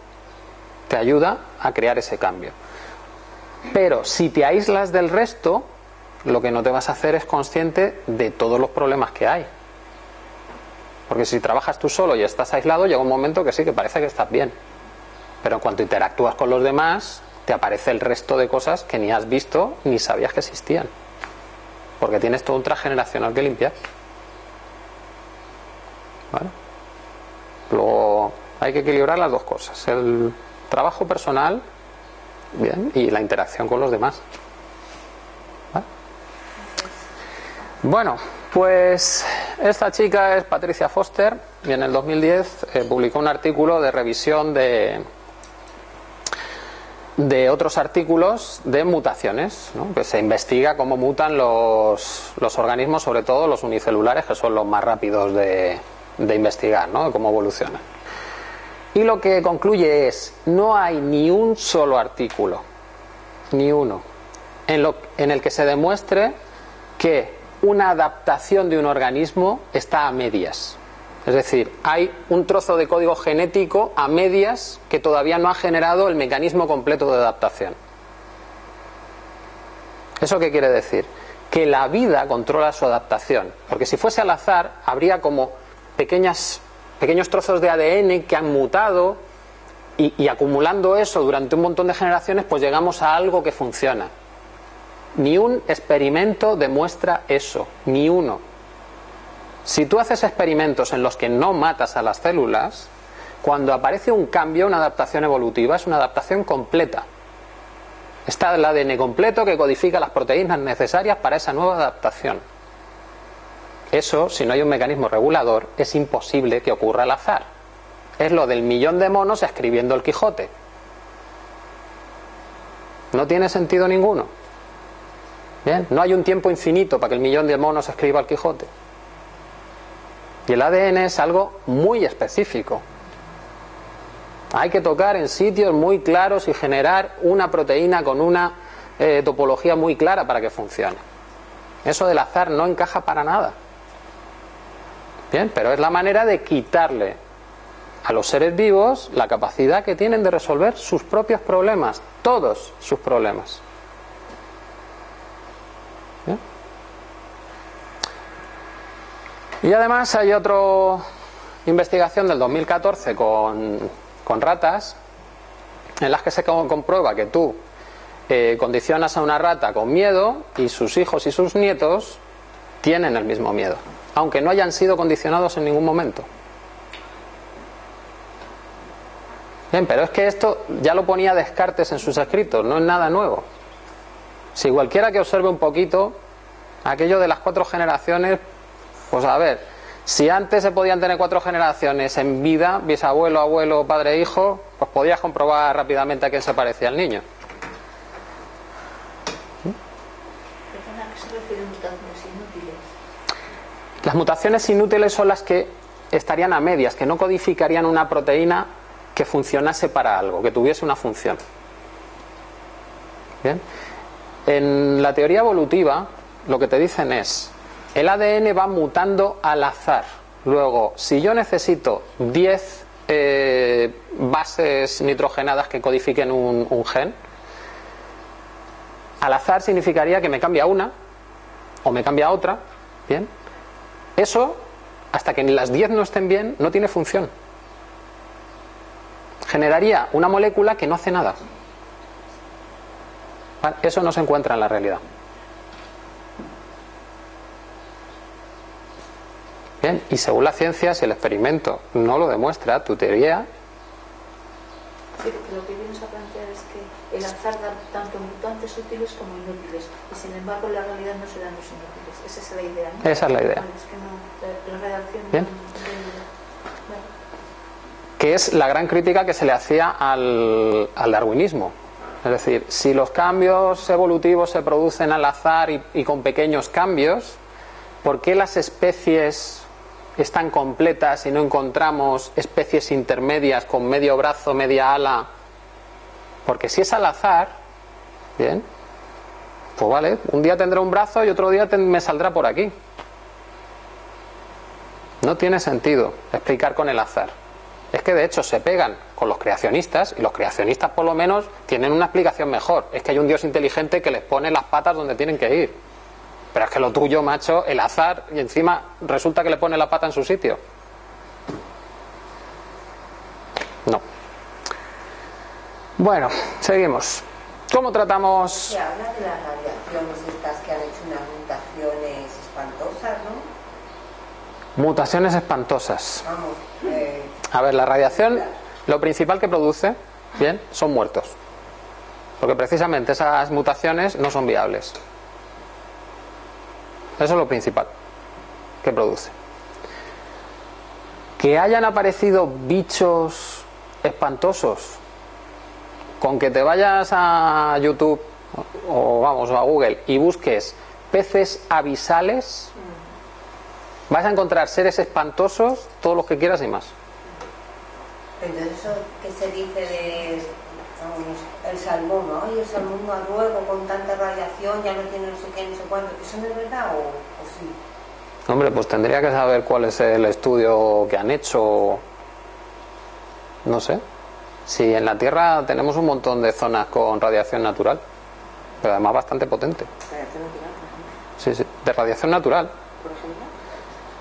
te ayuda a crear ese cambio. Pero si te aíslas del resto, lo que no te vas a hacer es consciente de todos los problemas que hay. Porque si trabajas tú solo y estás aislado, llega un momento que sí, que parece que estás bien. Pero en cuanto interactúas con los demás, te aparece el resto de cosas que ni has visto ni sabías que existían. Porque tienes todo un transgeneracional que limpiar. ¿Vale? Luego hay que equilibrar las dos cosas. El... trabajo personal, bien, y la interacción con los demás. ¿Vale? Bueno, pues esta chica es Patricia Foster, y en el dos mil diez eh, publicó un artículo de revisión de de otros artículos de mutaciones, ¿no? Que se investiga cómo mutan los, los organismos, sobre todo los unicelulares, que son los más rápidos de, de investigar, ¿no? De cómo evolucionan. Y lo que concluye es: no hay ni un solo artículo, ni uno, en, lo, en el que se demuestre que una adaptación de un organismo está a medias. Es decir, hay un trozo de código genético a medias que todavía no ha generado el mecanismo completo de adaptación. ¿Eso qué quiere decir? Que la vida controla su adaptación. Porque si fuese al azar, habría como pequeñas... pequeños trozos de A D N que han mutado y, y acumulando eso durante un montón de generaciones, pues llegamos a algo que funciona. Ni un experimento demuestra eso, ni uno. Si tú haces experimentos en los que no matas a las células, cuando aparece un cambio, una adaptación evolutiva, es una adaptación completa. Está el A D N completo que codifica las proteínas necesarias para esa nueva adaptación. Eso, si no hay un mecanismo regulador, es imposible que ocurra al azar. Es lo del millón de monos escribiendo el Quijote. No tiene sentido ninguno. ¿Bien? No hay un tiempo infinito para que el millón de monos escriba el Quijote. Y el A D N es algo muy específico. Hay que tocar en sitios muy claros y generar una proteína con una eh, topología muy clara para que funcione. Eso del azar no encaja para nada. Bien, pero es la manera de quitarle a los seres vivos la capacidad que tienen de resolver sus propios problemas, todos sus problemas. ¿Bien? Y además hay otra investigación del dos mil catorce con... con ratas, en las que se comprueba que tú eh, condicionas a una rata con miedo y sus hijos y sus nietos tienen el mismo miedo, aunque no hayan sido condicionados en ningún momento. Bien, pero es que esto ya lo ponía Descartes en sus escritos, no es nada nuevo. Si cualquiera que observe un poquito aquello de las cuatro generaciones, pues a ver... Si antes se podían tener cuatro generaciones en vida, bisabuelo, abuelo, padre e hijo, pues podías comprobar rápidamente a quién se parecía el niño. ¿A qué se refieren mutaciones inútiles? Las mutaciones inútiles son las que estarían a medias, que no codificarían una proteína que funcionase para algo, que tuviese una función. ¿Bien? En la teoría evolutiva, lo que te dicen es... El A D N va mutando al azar. Luego, si yo necesito diez eh, bases nitrogenadas que codifiquen un, un gen, al azar significaría que me cambia una o me cambia otra. ¿Bien? Eso, hasta que las diez no estén bien, no tiene función. Generaría una molécula que no hace nada. ¿Vale? Eso no se encuentra en la realidad. Bien, y según la ciencia, si el experimento no lo demuestra, tu teoría... Sí, lo que vienes a plantear es que el azar da tanto mutantes útiles como inútiles, y sin embargo en la realidad no serán los inútiles. Esa es la idea, ¿no? Esa es la idea. Bueno, es que no, la, la redacción... Bien. No, no, bueno. Que es la gran crítica que se le hacía al, al darwinismo. Es decir, si los cambios evolutivos se producen al azar y, y con pequeños cambios, ¿por qué las especies están completas y no encontramos especies intermedias con medio brazo, media ala? Porque si es al azar, bien, pues vale, un día tendré un brazo y otro día me saldrá por aquí. No tiene sentido explicar con el azar. Es que de hecho se pegan con los creacionistas, y los creacionistas por lo menos tienen una explicación mejor. Es que hay un Dios inteligente que les pone las patas donde tienen que ir. Pero es que lo tuyo, macho, el azar, y encima resulta que le pone la pata en su sitio. No. Bueno, seguimos. ¿Cómo tratamos...? Se habla de las radiaciones estas que han hecho unas mutaciones espantosas, ¿no? Mutaciones espantosas. Vamos. Eh... A ver, la radiación, lo principal que produce, bien, son muertos. Porque precisamente esas mutaciones no son viables. Eso es lo principal que produce. Que hayan aparecido bichos espantosos, con que te vayas a YouTube o vamos a Google y busques peces abisales, vas a encontrar seres espantosos todos los que quieras y más. Entonces eso que se dice de vamos, el salmón, ¿no? Y el salmón noruego con tanta radiación ya no tiene no sé qué, no sé cuánto. ¿Eso no es verdad o, o sí? Hombre, pues tendría que saber cuál es el estudio que han hecho. No sé. Si en la Tierra tenemos un montón de zonas con radiación natural, pero además bastante potente. ¿Radiación natural? Sí, sí, de radiación natural. ¿Por ejemplo?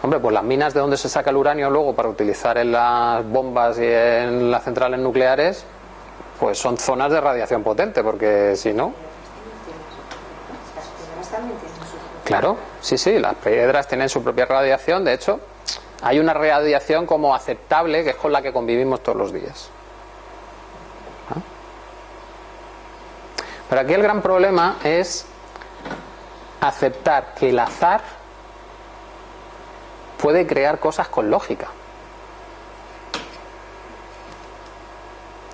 Hombre, pues las minas de donde se saca el uranio luego para utilizar en las bombas y en las centrales nucleares... Pues son zonas de radiación potente, porque si no... Claro, sí, sí, las piedras tienen su propia radiación. De hecho, hay una radiación como aceptable, que es con la que convivimos todos los días. ¿Ah? Pero aquí el gran problema es aceptar que el azar puede crear cosas con lógica.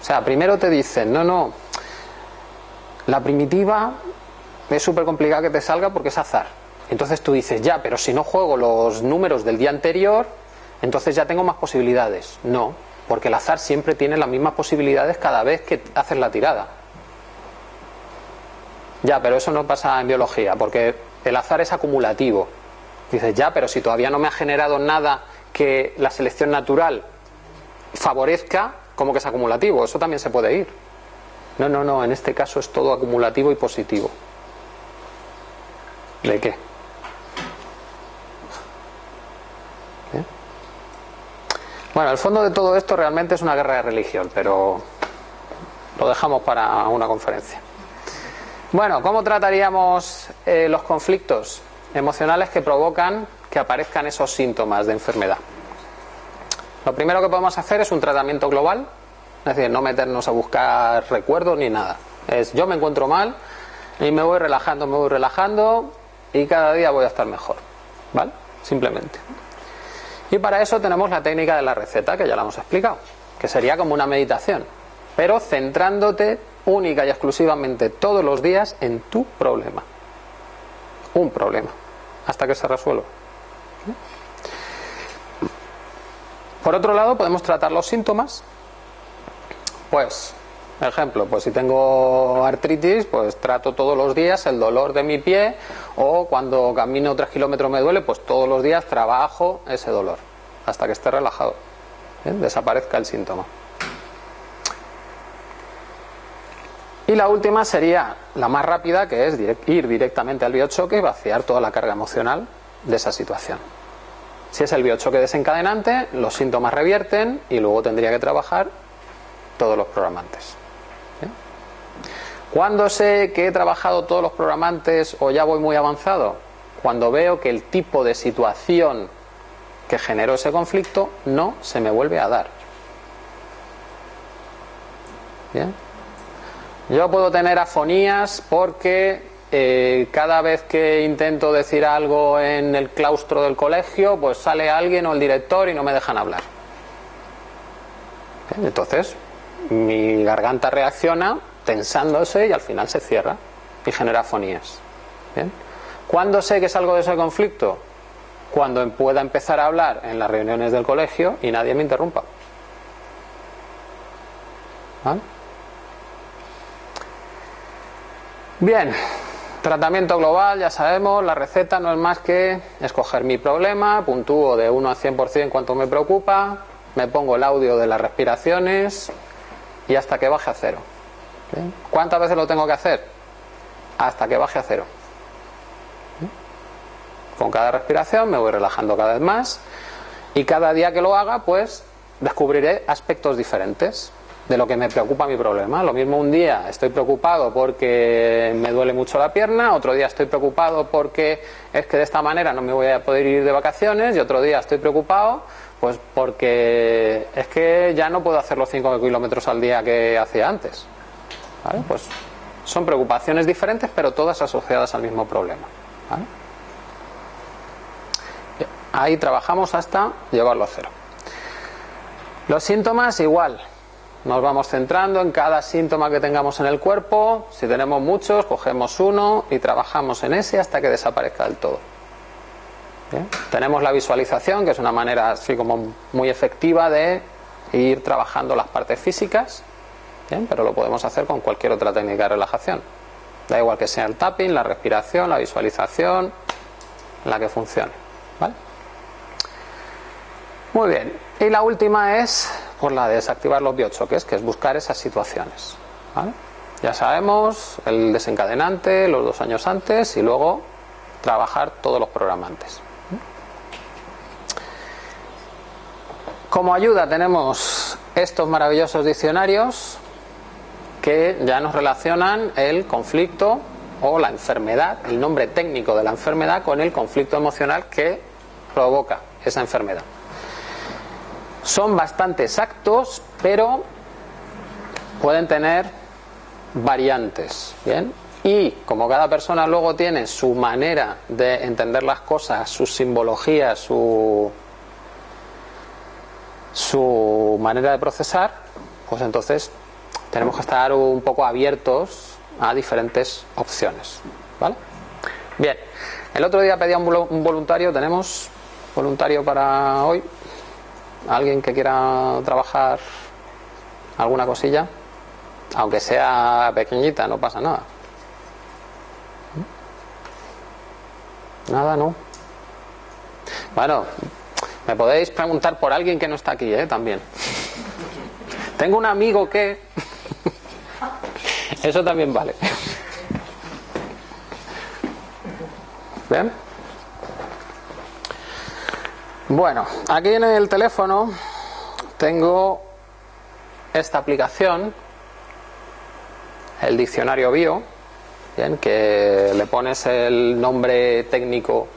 O sea, primero te dicen, no, no, la primitiva es súper complicada que te salga porque es azar. Entonces tú dices, ya, pero si no juego los números del día anterior, entonces ya tengo más posibilidades. No, porque el azar siempre tiene las mismas posibilidades cada vez que haces la tirada. Ya, pero eso no pasa en biología, porque el azar es acumulativo. Dices, ya, pero si todavía no me ha generado nada que la selección natural favorezca, como que es acumulativo, eso también se puede ir. No, no, no, en este caso es todo acumulativo y positivo. ¿De qué? ¿Eh? Bueno, el fondo de todo esto realmente es una guerra de religión, pero lo dejamos para una conferencia. Bueno, ¿cómo trataríamos eh, los conflictos emocionales que provocan que aparezcan esos síntomas de enfermedad? Lo primero que podemos hacer es un tratamiento global, es decir, no meternos a buscar recuerdos ni nada. Es, yo me encuentro mal y me voy relajando, me voy relajando y cada día voy a estar mejor, ¿vale? Simplemente. Y para eso tenemos la técnica de la receta, que ya la hemos explicado, que sería como una meditación, pero centrándote única y exclusivamente todos los días en tu problema. Un problema, hasta que se resuelva. Por otro lado, podemos tratar los síntomas. Pues, ejemplo, pues si tengo artritis, pues trato todos los días el dolor de mi pie, o cuando camino tres kilómetros me duele, pues todos los días trabajo ese dolor, hasta que esté relajado, ¿eh? Desaparezca el síntoma. Y la última sería la más rápida, que es direct- ir directamente al biochoque y vaciar toda la carga emocional de esa situación. Si es el biochoque desencadenante, los síntomas revierten y luego tendría que trabajar todos los programantes. ¿Eh? ¿Cuándo sé que he trabajado todos los programantes o ya voy muy avanzado? Cuando veo que el tipo de situación que generó ese conflicto no se me vuelve a dar. ¿Bien? Yo puedo tener afonías porque eh, cada vez que intento decir algo en el claustro del colegio, pues sale alguien o el director y no me dejan hablar. ¿Eh? Entonces, mi garganta reacciona tensándose y al final se cierra y genera afonías. ¿Bien? ¿Cuándo sé que salgo de ese conflicto? Cuando pueda empezar a hablar en las reuniones del colegio y nadie me interrumpa. ¿Vale? Bien, tratamiento global, ya sabemos, la receta no es más que escoger mi problema, puntúo de uno a cien por ciento cuánto me preocupa, me pongo el audio de las respiraciones y hasta que baje a cero. ¿Bien? ¿Cuántas veces lo tengo que hacer? Hasta que baje a cero. ¿Bien? Con cada respiración me voy relajando cada vez más y cada día que lo haga, pues descubriré aspectos diferentes de lo que me preocupa mi problema. Lo mismo un día estoy preocupado porque me duele mucho la pierna, otro día estoy preocupado porque es que de esta manera no me voy a poder ir de vacaciones, y otro día estoy preocupado pues porque es que ya no puedo hacer los cinco kilómetros al día que hacía antes. ¿Vale? Pues son preocupaciones diferentes, pero todas asociadas al mismo problema. ¿Vale? Ahí trabajamos hasta llevarlo a cero. Los síntomas igual. Nos vamos centrando en cada síntoma que tengamos en el cuerpo. Si tenemos muchos, cogemos uno y trabajamos en ese hasta que desaparezca del todo. ¿Bien? Tenemos la visualización, que es una manera así como muy efectiva de ir trabajando las partes físicas. ¿Bien? Pero lo podemos hacer con cualquier otra técnica de relajación. Da igual que sea el tapping, la respiración, la visualización, la que funcione. ¿Vale? Muy bien. Y la última es por la de desactivar los biochoques, que es buscar esas situaciones. ¿Vale? Ya sabemos, el desencadenante, los dos años antes y luego trabajar todos los programantes. Como ayuda tenemos estos maravillosos diccionarios que ya nos relacionan el conflicto o la enfermedad, el nombre técnico de la enfermedad, con el conflicto emocional que provoca esa enfermedad. Son bastante exactos, pero pueden tener variantes, ¿bien? Y como cada persona luego tiene su manera de entender las cosas, su simbología, su, su manera de procesar, pues entonces tenemos que estar un poco abiertos a diferentes opciones, ¿vale? Bien, el otro día pedía un voluntario, tenemos voluntario para hoy, alguien que quiera trabajar alguna cosilla, aunque sea pequeñita, no pasa nada. Nada, no. Bueno, me podéis preguntar por alguien que no está aquí, ¿eh? También. Tengo un amigo que... Eso también vale. ¿Ven? Bueno, aquí en el teléfono tengo esta aplicación, el diccionario bio. Bien, que le pones el nombre técnico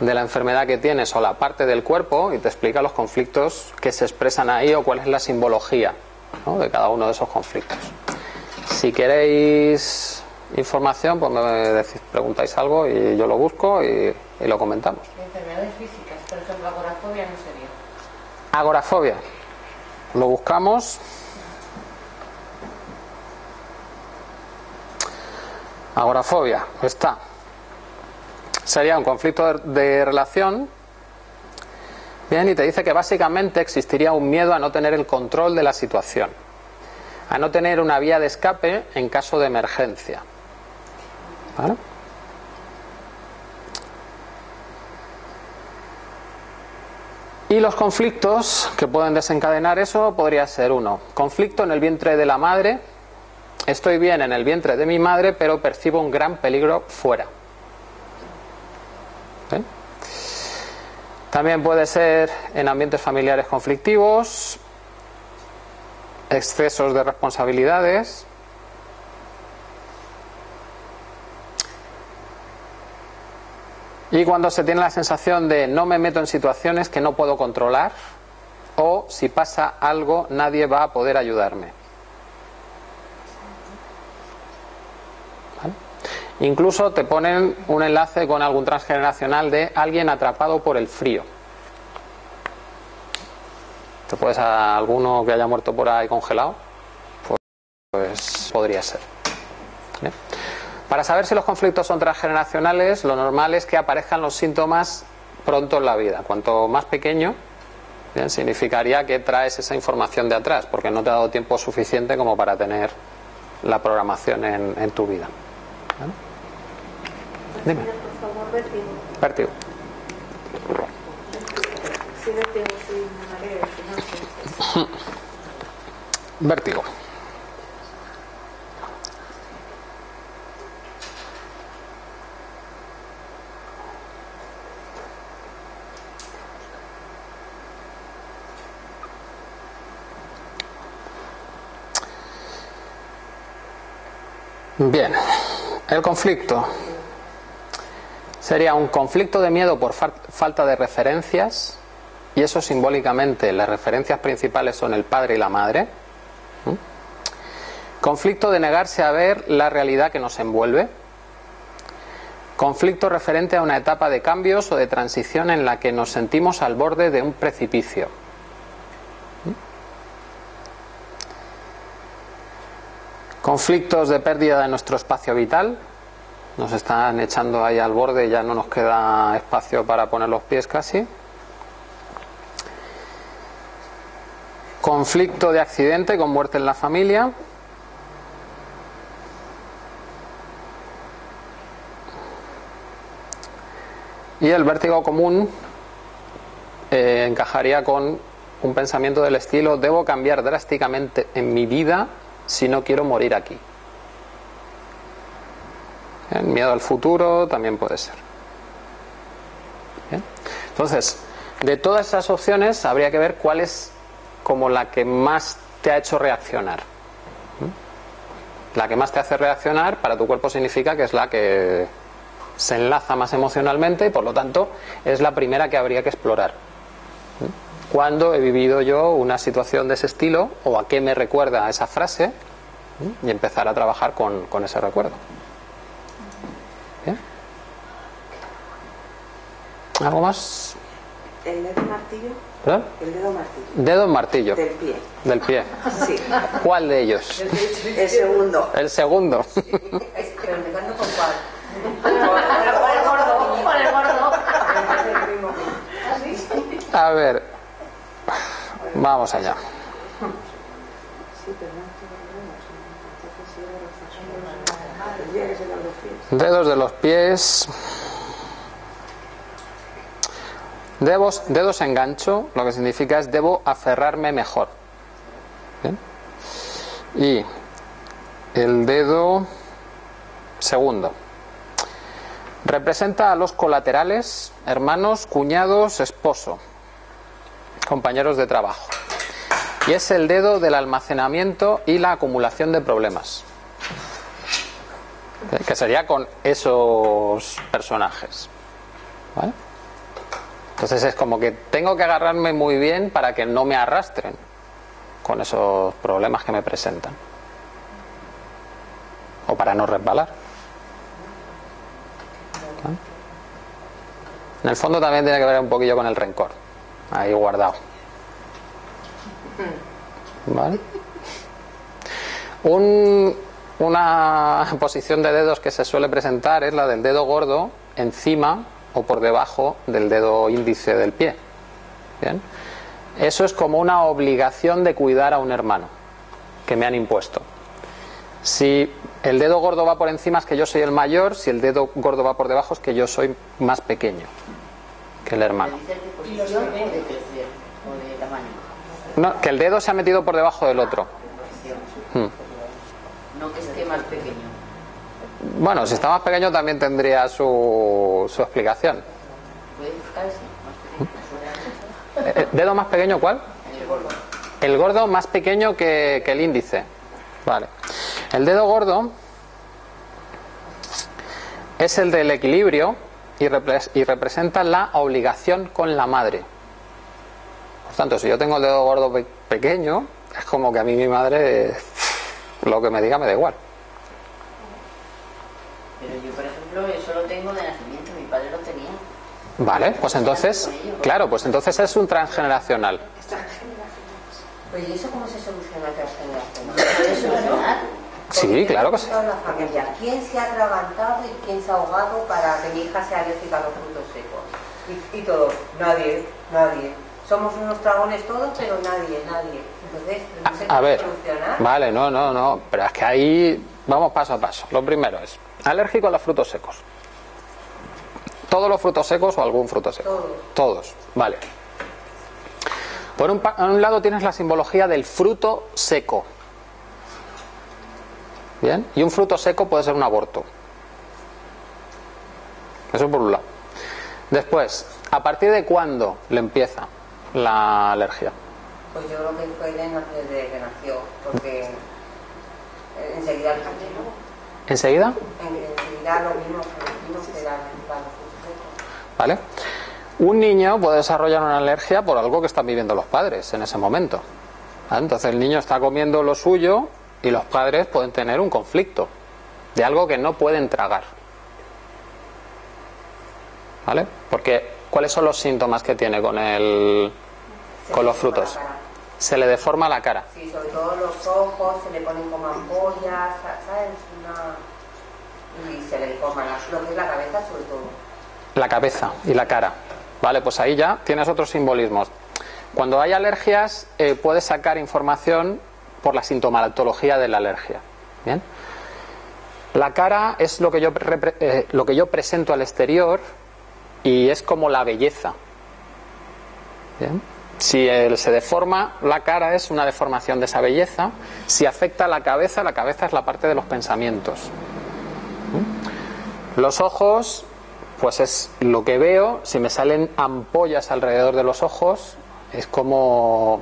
de la enfermedad que tienes o la parte del cuerpo y te explica los conflictos que se expresan ahí o cuál es la simbología, ¿no?, de cada uno de esos conflictos. Si queréis información, pues me decís, preguntáis algo y yo lo busco y, y lo comentamos. Enfermedades físicas, por ejemplo, agorafobia no sería. Agorafobia. Lo buscamos. Agorafobia, está. Sería un conflicto de, de relación. Bien, y te dice que básicamente existiría un miedo a no tener el control de la situación, a no tener una vía de escape en caso de emergencia. ¿Vale? Y los conflictos que pueden desencadenar eso podría ser uno. Conflicto en el vientre de la madre. Estoy bien en el vientre de mi madre, pero percibo un gran peligro fuera. ¿Bien? También puede ser en ambientes familiares conflictivos, excesos de responsabilidades. Y cuando se tiene la sensación de no me meto en situaciones que no puedo controlar, o si pasa algo nadie va a poder ayudarme. Incluso te ponen un enlace con algún transgeneracional de alguien atrapado por el frío. ¿Te puedes a alguno que haya muerto por ahí congelado? Pues, pues podría ser. ¿Bien? Para saber si los conflictos son transgeneracionales, lo normal es que aparezcan los síntomas pronto en la vida. Cuanto más pequeño, ¿bien?, significaría que traes esa información de atrás, porque no te ha dado tiempo suficiente como para tener la programación en, en tu vida. ¿Bien? Dime. Por favor, vértigo. Vértigo. Sí, vértigo, sí, mareo, sí, no. Vértigo. Bien, el conflicto. Sería un conflicto de miedo por falta de referencias, y eso simbólicamente, las referencias principales son el padre y la madre. ¿Mm? Conflicto de negarse a ver la realidad que nos envuelve. Conflicto referente a una etapa de cambios o de transición en la que nos sentimos al borde de un precipicio. ¿Mm? Conflictos de pérdida de nuestro espacio vital. Nos están echando ahí al borde y ya no nos queda espacio para poner los pies casi. Conflicto de accidente con muerte en la familia. Y el vértigo común eh, encajaría con un pensamiento del estilo: debo cambiar drásticamente en mi vida si no quiero morir aquí. El miedo al futuro también puede ser. ¿Bien? Entonces, de todas esas opciones habría que ver cuál es como la que más te ha hecho reaccionar. ¿Mm? La que más te hace reaccionar para tu cuerpo significa que es la que se enlaza más emocionalmente y por lo tanto es la primera que habría que explorar. ¿Cuándo he vivido yo una situación de ese estilo o a qué me recuerda esa frase? Y empezar a trabajar con, con ese recuerdo. ¿Bien? ¿Algo más? El dedo martillo. ¿Perdón? El dedo martillo. Dedo martillo. Del pie. Del pie. Sí. ¿Cuál de ellos? El, el segundo. El segundo. Sí. Pero empezando con cuál. Con el gordo. Con el gordo. A ver. Vamos allá. Dedos de los pies. Dedos, dedos engancho, lo que significa es debo aferrarme mejor. ¿Bien? Y el dedo segundo representa a los colaterales, hermanos, cuñados, esposo, compañeros de trabajo. Y es el dedo del almacenamiento y la acumulación de problemas. Que sería con esos personajes. ¿Vale? Entonces es como que tengo que agarrarme muy bien para que no me arrastren con esos problemas que me presentan. O para no resbalar. ¿Vale? En el fondo también tiene que ver un poquillo con el rencor. Ahí guardado. ¿Vale? Un... Una posición de dedos que se suele presentar es la del dedo gordo encima o por debajo del dedo índice del pie. ¿Bien? Eso es como una obligación de cuidar a un hermano que me han impuesto. Si el dedo gordo va por encima es que yo soy el mayor, si el dedo gordo va por debajo es que yo soy más pequeño que el hermano. No, que el dedo se ha metido por debajo del otro. Hmm. No que esté más pequeño. Bueno, si está más pequeño también tendría su, su explicación. ¿Puede buscar ese? Más pequeño. ¿Dedo más pequeño cuál? El gordo. El gordo más pequeño que, que el índice. Vale. El dedo gordo es el del equilibrio y, repre y representa la obligación con la madre. Por tanto, si yo tengo el dedo gordo pe pequeño, es como que a mí mi madre... Lo que me diga me da igual. Pero yo, por ejemplo, eso lo tengo de nacimiento, mi padre lo tenía. Vale, pues entonces, claro, pues entonces es un transgeneracional. Oye, ¿y eso cómo se soluciona transgeneracional? Sí, claro que sí. ¿Quién se ha atragantado y quién se ha ahogado para que mi hija sea alérgica a los frutos secos? Y, y todos, nadie, nadie. Somos unos dragones todos, pero nadie, nadie. Entonces, no sé a ver, vale, no, no, no, pero es que ahí vamos paso a paso. Lo primero es, alérgico a los frutos secos. ¿Todos los frutos secos o algún fruto seco? Todos. Todos, vale. Por un, pa un lado tienes la simbología del fruto seco. ¿Bien? Y un fruto seco puede ser un aborto. Eso por un lado. Después, ¿a partir de cuándo le empieza la alergia? Pues yo creo que fue desde que nació, porque enseguida el cambio, ¿no? ¿Enseguida? Enseguida lo mismo, lo mismo que la, la... Vale. Un niño puede desarrollar una alergia por algo que están viviendo los padres en ese momento. ¿Vale? Entonces el niño está comiendo lo suyo y los padres pueden tener un conflicto de algo que no pueden tragar. ¿Vale? Porque, ¿cuáles son los síntomas que tiene con el... con los frutos? Se le deforma la cara. Sí, sobre todo los ojos, se le ponen como ampollas, ¿sabes? Una... Y se le deforma la... lo que es la cabeza sobre todo. La cabeza y la cara. Vale, pues ahí ya tienes otros simbolismos. Cuando hay alergias, eh, puedes sacar información por la sintomatología de la alergia. ¿Bien? La cara es lo que yo, eh, lo que yo presento al exterior y es como la belleza. ¿Bien? Si él se deforma la cara es una deformación de esa belleza. Si afecta a la cabeza, la cabeza es la parte de los pensamientos. Los ojos, pues es lo que veo. Si me salen ampollas alrededor de los ojos, es como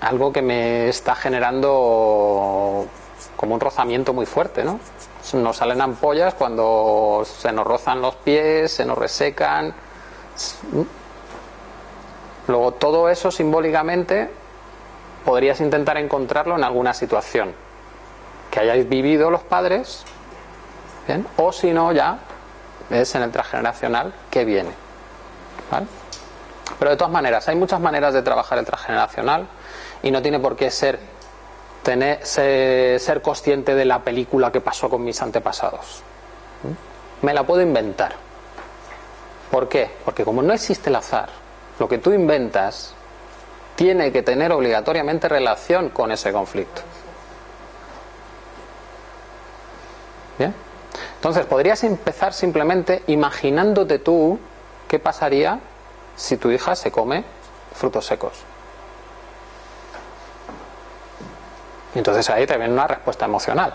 algo que me está generando como un rozamiento muy fuerte, ¿no? Nos salen ampollas cuando se nos rozan los pies, se nos resecan. Luego todo eso simbólicamente podrías intentar encontrarlo en alguna situación que hayáis vivido los padres, ¿bien? O si no, ya es en el transgeneracional que viene, ¿vale? Pero de todas maneras, hay muchas maneras de trabajar el transgeneracional y no tiene por qué ser tener, ser, ser consciente de la película que pasó con mis antepasados. ¿Mm? Me la puedo inventar. ¿Por qué? Porque como no existe el azar, lo que tú inventas tiene que tener obligatoriamente relación con ese conflicto. ¿Bien? Entonces, podrías empezar simplemente imaginándote tú qué pasaría si tu hija se come frutos secos. Y entonces ahí te viene una respuesta emocional.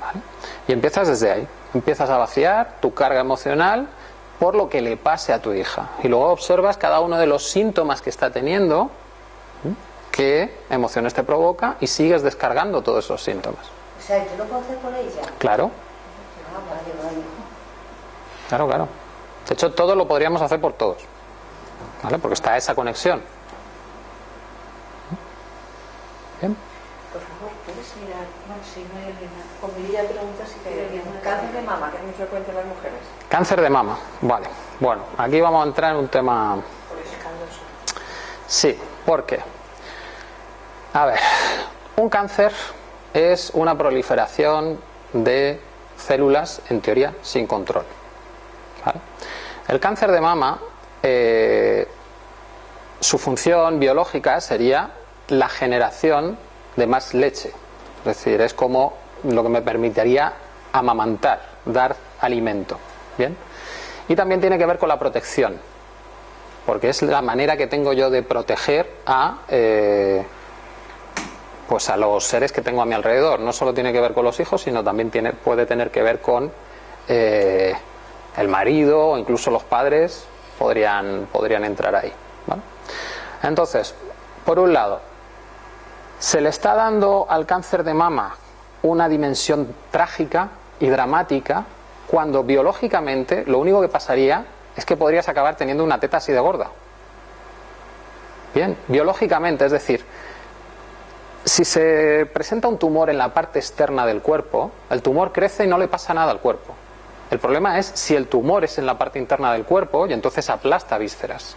¿Vale? Y empiezas desde ahí. Empiezas a vaciar tu carga emocional por lo que le pase a tu hija. Y luego observas cada uno de los síntomas que está teniendo, qué emociones te provoca, y sigues descargando todos esos síntomas. O sea, ¿tú lo puedes hacer por ella? Claro. Claro, claro. De hecho, todo lo podríamos hacer por todos, ¿vale? Porque está esa conexión. Bien. Por favor, ¿puedes mirar? No, si no hay Elena. Conviría pregunta si te diría cáncer de mama, que es muy frecuente en las mujeres. Cáncer de mama, vale. Bueno, aquí vamos a entrar en un tema... Sí, ¿por qué? A ver, un cáncer es una proliferación de células, en teoría, sin control. ¿Vale? El cáncer de mama, eh, su función biológica sería la generación de más leche. Es decir, es como lo que me permitiría amamantar, dar alimento. ¿Bien? Y también tiene que ver con la protección, porque es la manera que tengo yo de proteger a... Eh, pues a los seres que tengo a mi alrededor. No solo tiene que ver con los hijos, sino también tiene, puede tener que ver con eh, el marido, o incluso los padres podrían, podrían entrar ahí, ¿vale? Entonces, por un lado, se le está dando al cáncer de mama una dimensión trágica y dramática, cuando biológicamente lo único que pasaría es que podrías acabar teniendo una teta así de gorda. Bien, biológicamente, es decir, si se presenta un tumor en la parte externa del cuerpo, el tumor crece y no le pasa nada al cuerpo. El problema es si el tumor es en la parte interna del cuerpo y entonces aplasta vísceras.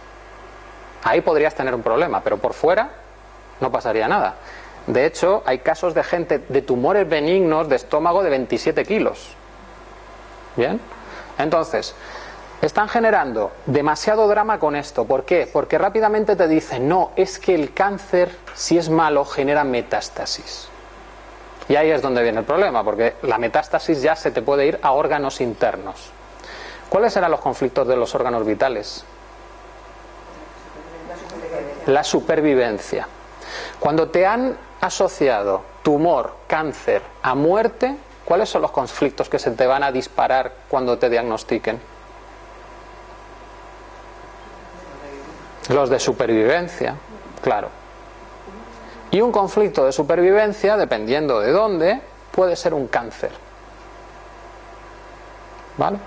Ahí podrías tener un problema, pero por fuera no pasaría nada. De hecho, hay casos de gente de tumores benignos de estómago de veintisiete kilos. ¿Bien? Entonces, están generando demasiado drama con esto. ¿Por qué? Porque rápidamente te dicen, no, es que el cáncer, si es malo, genera metástasis. Y ahí es donde viene el problema, porque la metástasis ya se te puede ir a órganos internos. ¿Cuáles serán los conflictos de los órganos vitales? La supervivencia. La supervivencia. Cuando te han asociado tumor, cáncer, a muerte, ¿cuáles son los conflictos que se te van a disparar cuando te diagnostiquen? Los de supervivencia, claro. Y un conflicto de supervivencia, dependiendo de dónde, puede ser un cáncer. ¿Vale?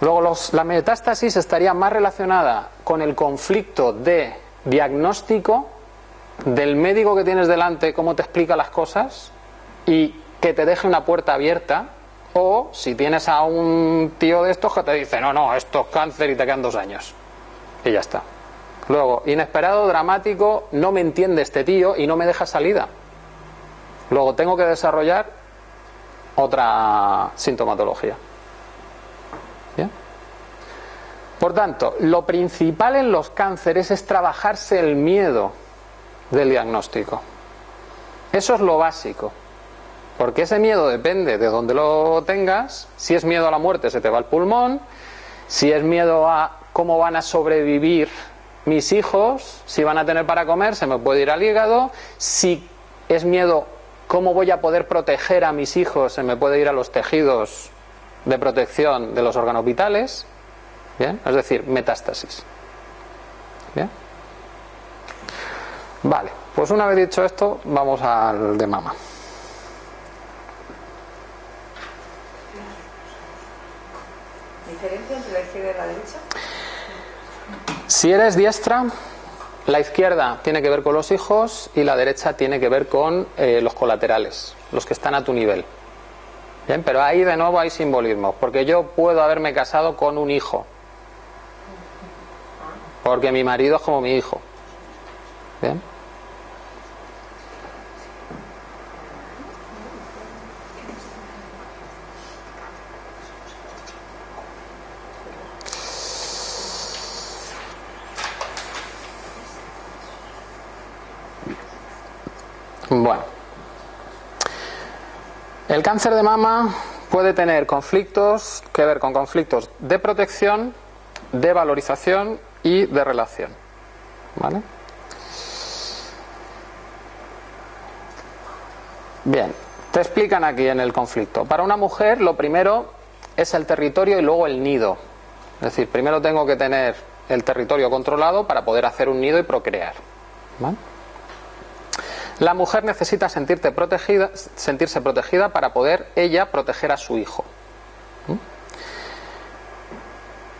Luego los, la metástasis estaría más relacionada con el conflicto de diagnóstico del médico que tienes delante, cómo te explica las cosas y que te deje una puerta abierta, o si tienes a un tío de estos que te dice, no, no, esto es cáncer y te quedan dos años. Y ya está. Luego, inesperado, dramático, no me entiende este tío y no me deja salida. Luego tengo que desarrollar otra sintomatología. ¿Bien? Por tanto, lo principal en los cánceres es trabajarse el miedo del diagnóstico. Eso es lo básico. Porque ese miedo depende de dónde lo tengas. Si es miedo a la muerte, se te va el pulmón. Si es miedo a... ¿Cómo van a sobrevivir mis hijos? Si van a tener para comer, se me puede ir al hígado. Si es miedo, ¿cómo voy a poder proteger a mis hijos? Se me puede ir a los tejidos de protección de los órganos vitales. ¿Bien? Es decir, metástasis. ¿Bien? Vale. Pues una vez dicho esto, vamos al de mama. ¿Diferencia entre la izquierda y la derecha? Si eres diestra, la izquierda tiene que ver con los hijos y la derecha tiene que ver con eh, los colaterales, los que están a tu nivel. Bien, pero ahí de nuevo hay simbolismo, porque yo puedo haberme casado con un hijo, porque mi marido es como mi hijo. Bien. Bueno, el cáncer de mama puede tener conflictos que ver con conflictos de protección, de valorización y de relación, ¿vale? Bien, te explican aquí en el conflicto. Para una mujer lo primero es el territorio y luego el nido. Es decir, primero tengo que tener el territorio controlado para poder hacer un nido y procrear, ¿vale? La mujer necesita sentirte protegida, sentirse protegida para poder ella proteger a su hijo. ¿Mm?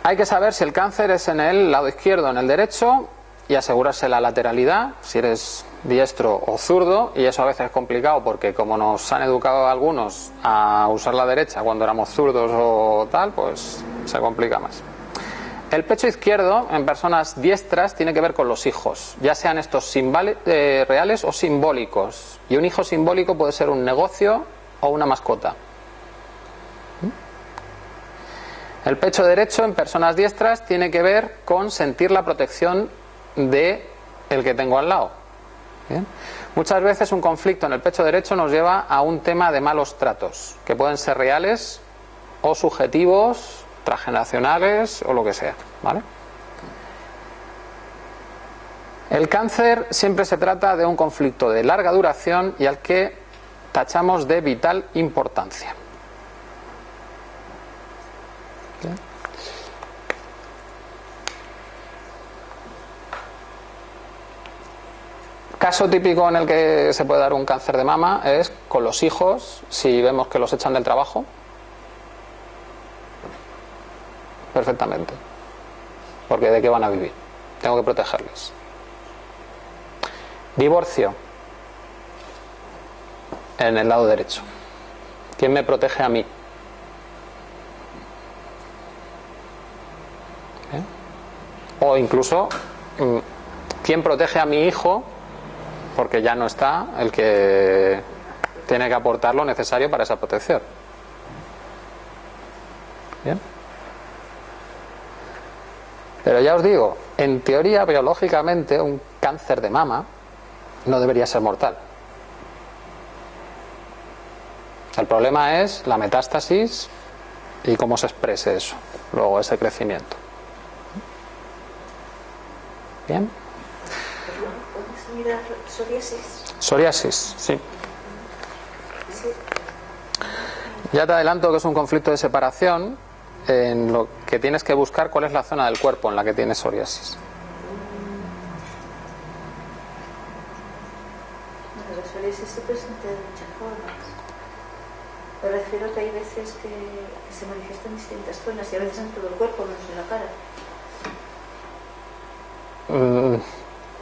Hay que saber si el cáncer es en el lado izquierdo o en el derecho y asegurarse la lateralidad, si eres diestro o zurdo, y eso a veces es complicado porque como nos han educado algunos a usar la derecha cuando éramos zurdos o tal, pues se complica más. El pecho izquierdo en personas diestras tiene que ver con los hijos, ya sean estos eh, reales o simbólicos. Y un hijo simbólico puede ser un negocio o una mascota. El pecho derecho en personas diestras tiene que ver con sentir la protección de el que tengo al lado. ¿Bien? Muchas veces un conflicto en el pecho derecho nos lleva a un tema de malos tratos, que pueden ser reales o subjetivos, transgeneracionales o lo que sea, ¿vale? El cáncer siempre se trata de un conflicto de larga duración y al que tachamos de vital importancia. ¿Sí? Caso típico en el que se puede dar un cáncer de mama es con los hijos, si vemos que los echan del trabajo. Perfectamente, porque de qué van a vivir, tengo que protegerles. Divorcio en el lado derecho. ¿Quién me protege a mí? ¿Eh? O incluso, ¿quién protege a mi hijo? Porque ya no está el que tiene que aportar lo necesario para esa protección. Bien. Pero ya os digo, en teoría, biológicamente, un cáncer de mama no debería ser mortal. El problema es la metástasis y cómo se exprese eso, luego ese crecimiento. ¿Bien? ¿Psoriasis? Psoriasis, sí. Ya te adelanto que es un conflicto de separación, en lo que tienes que buscar cuál es la zona del cuerpo en la que tienes psoriasis. Bueno, la psoriasis se presenta de muchas formas. Me refiero que hay veces que, que se manifiestan en distintas zonas y a veces en todo el cuerpo, menos en la cara. Mm,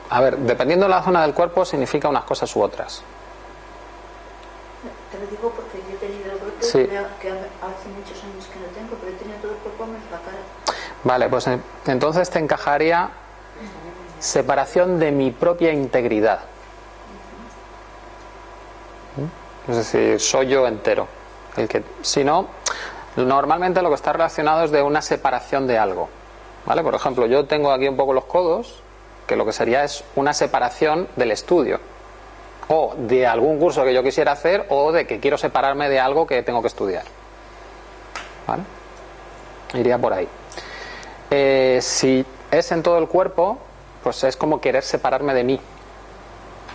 a ver, dependiendo de la zona del cuerpo significa unas cosas u otras. Te lo digo porque yo he tenido el cuerpo sí. que hace muchos años que no tengo, pero he tenido todo el cuerpo menos la cara. Vale, pues entonces te encajaría separación de mi propia integridad. Es decir, soy yo entero. El que, si no, normalmente lo que está relacionado es de una separación de algo. ¿Vale? Por ejemplo, yo tengo aquí un poco los codos, que lo que sería es una separación del estudio. O de algún curso que yo quisiera hacer o de que quiero separarme de algo que tengo que estudiar. ¿Vale? Iría por ahí. Eh, si es en todo el cuerpo, pues es como querer separarme de mí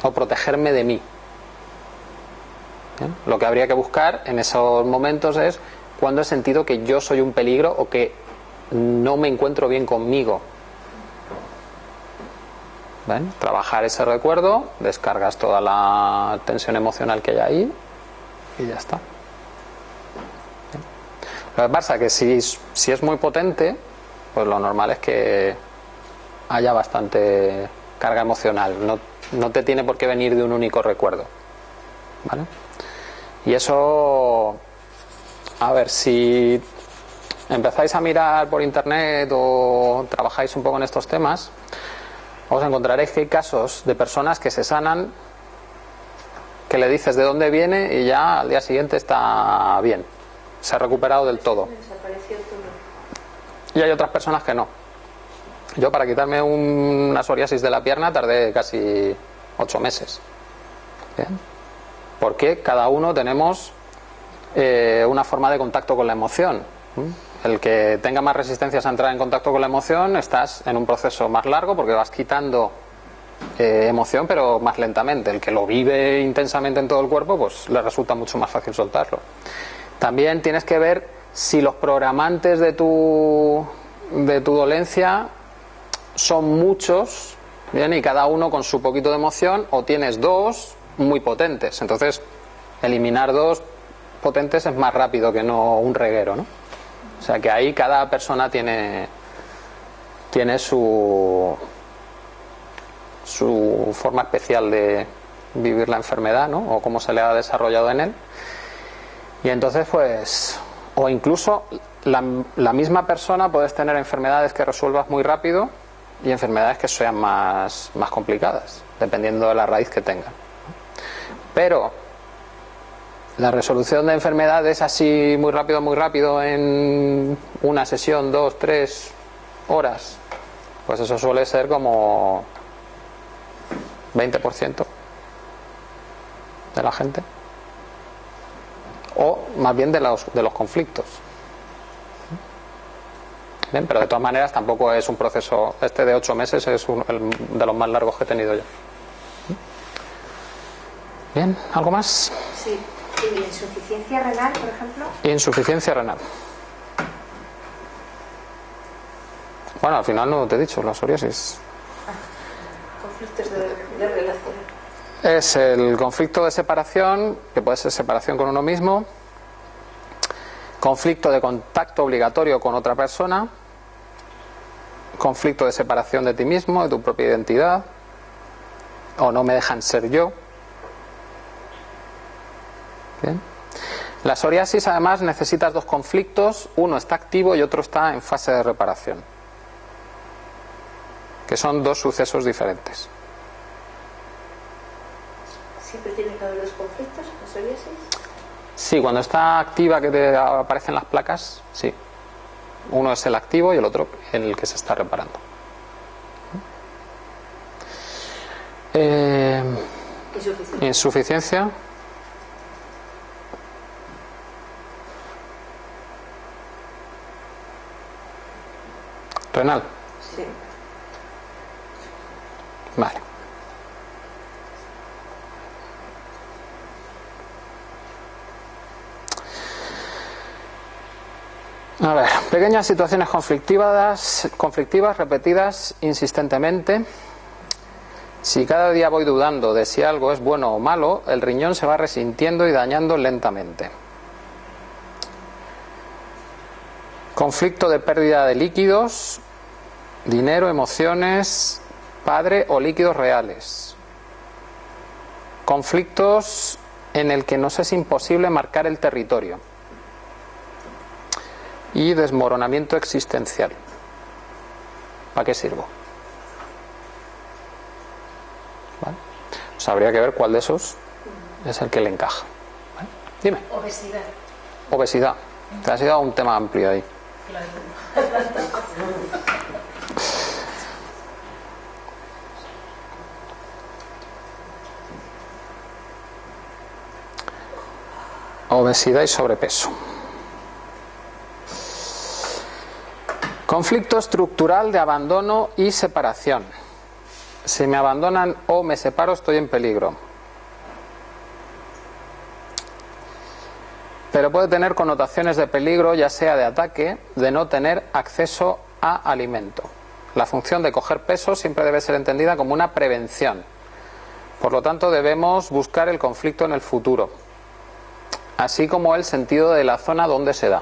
o protegerme de mí. ¿Bien? Lo que habría que buscar en esos momentos es cuando he sentido que yo soy un peligro o que no me encuentro bien conmigo. ¿Ven? Trabajar ese recuerdo, descargas toda la tensión emocional que hay ahí y ya está. ¿Bien? Lo que pasa es que si, si es muy potente, pues lo normal es que haya bastante carga emocional. No, no te tiene por qué venir de un único recuerdo. ¿Vale? Y eso, a ver, si empezáis a mirar por internet o trabajáis un poco en estos temas, os encontraréis que hay casos de personas que se sanan, que le dices de dónde viene y ya al día siguiente está bien, se ha recuperado del todo. Y hay otras personas que no. Yo para quitarme un, una psoriasis de la pierna tardé casi ocho meses. ¿Bien? Porque cada uno tenemos eh, una forma de contacto con la emoción. ¿Mm? El que tenga más resistencias a entrar en contacto con la emoción, estás en un proceso más largo porque vas quitando eh, emoción, pero más lentamente. El que lo vive intensamente en todo el cuerpo, pues le resulta mucho más fácil soltarlo. También tienes que ver si los programantes de tu, de tu dolencia son muchos, ¿bien? Y cada uno con su poquito de emoción, o tienes dos muy potentes. Entonces, eliminar dos potentes es más rápido que no un reguero, ¿no? O sea que ahí cada persona tiene tiene su su forma especial de vivir la enfermedad, ¿no? O cómo se le ha desarrollado en él. Y entonces, pues, o incluso la, la misma persona puedes tener enfermedades que resuelvas muy rápido y enfermedades que sean más, más complicadas, dependiendo de la raíz que tengan. Pero la resolución de enfermedades así muy rápido, muy rápido, en una sesión, dos, tres horas, pues eso suele ser como veinte por ciento de la gente. O más bien de los, de los conflictos. Bien, pero de todas maneras tampoco es un proceso, este de ocho meses es un, el, de los más largos que he tenido yo. Bien, ¿algo más? Sí. ¿Y insuficiencia renal, por ejemplo? Insuficiencia renal. Bueno, al final no te he dicho, la psoriasis. Ah, conflictos de, de relación. Es el conflicto de separación, que puede ser separación con uno mismo, conflicto de contacto obligatorio con otra persona, conflicto de separación de ti mismo, de tu propia identidad, o no me dejan ser yo. Bien. La psoriasis además necesitas dos conflictos, uno está activo y otro está en fase de reparación, que son dos sucesos diferentes. ¿Siempre tiene que haber dos conflictos la psoriasis? Sí, cuando está activa, que te aparecen las placas, sí. Uno es el activo y el otro en el que se está reparando. Eh, insuficiencia. insuficiencia. ¿Renal? Sí. Vale. A ver, pequeñas situaciones conflictivas, conflictivas repetidas insistentemente. Si cada día voy dudando de si algo es bueno o malo, el riñón se va resintiendo y dañando lentamente. Conflicto de pérdida de líquidos, dinero, emociones, padre o líquidos reales. Conflictos en el que nos es imposible marcar el territorio. Y desmoronamiento existencial. ¿Para qué sirvo? ¿Vale? Pues habría que ver cuál de esos es el que le encaja. ¿Vale? Dime. Obesidad. Obesidad. Te has ido a un tema amplio ahí. Obesidad y sobrepeso. Conflicto estructural de abandono y separación. Si me abandonan o me separo, estoy en peligro. Pero puede tener connotaciones de peligro, ya sea de ataque, de no tener acceso a alimento. La función de coger peso siempre debe ser entendida como una prevención. Por lo tanto, debemos buscar el conflicto en el futuro, así como el sentido de la zona donde se da.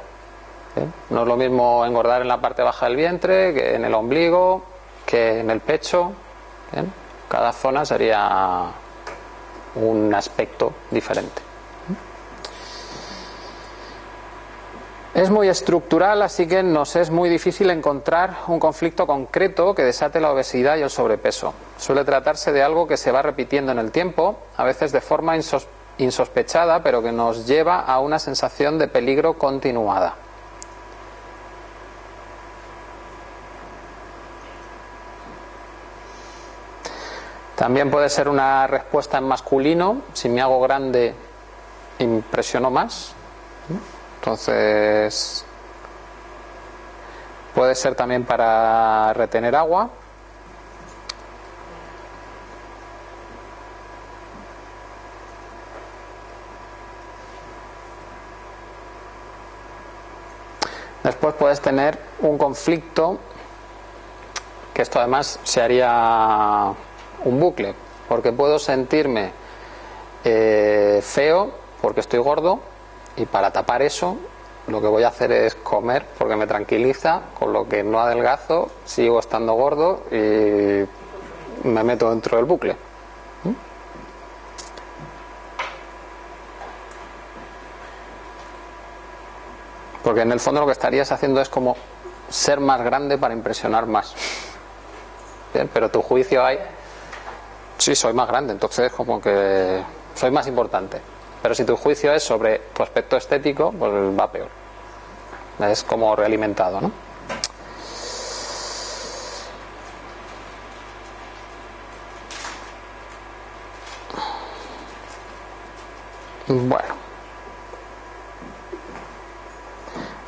¿Eh? No es lo mismo engordar en la parte baja del vientre, que en el ombligo, que en el pecho. ¿Eh? Cada zona sería un aspecto diferente. Es muy estructural, así que nos es muy difícil encontrar un conflicto concreto que desate la obesidad y el sobrepeso. Suele tratarse de algo que se va repitiendo en el tiempo, a veces de forma insos- insospechada, pero que nos lleva a una sensación de peligro continuada. También puede ser una respuesta en masculino: si me hago grande, impresiono más. Entonces, puede ser también para retener agua. Después puedes tener un conflicto, que esto además se haría un bucle, porque puedo sentirme eh, feo porque estoy gordo, y para tapar eso lo que voy a hacer es comer porque me tranquiliza, con lo que no adelgazo, sigo estando gordo y me meto dentro del bucle. ¿Mm? Porque en el fondo lo que estarías haciendo es como ser más grande para impresionar más. ¿Bien? Pero tu juicio hay, sí, soy más grande, entonces como que soy más importante. Pero si tu juicio es sobre tu aspecto estético, pues va peor. Es como realimentado, ¿no? Bueno.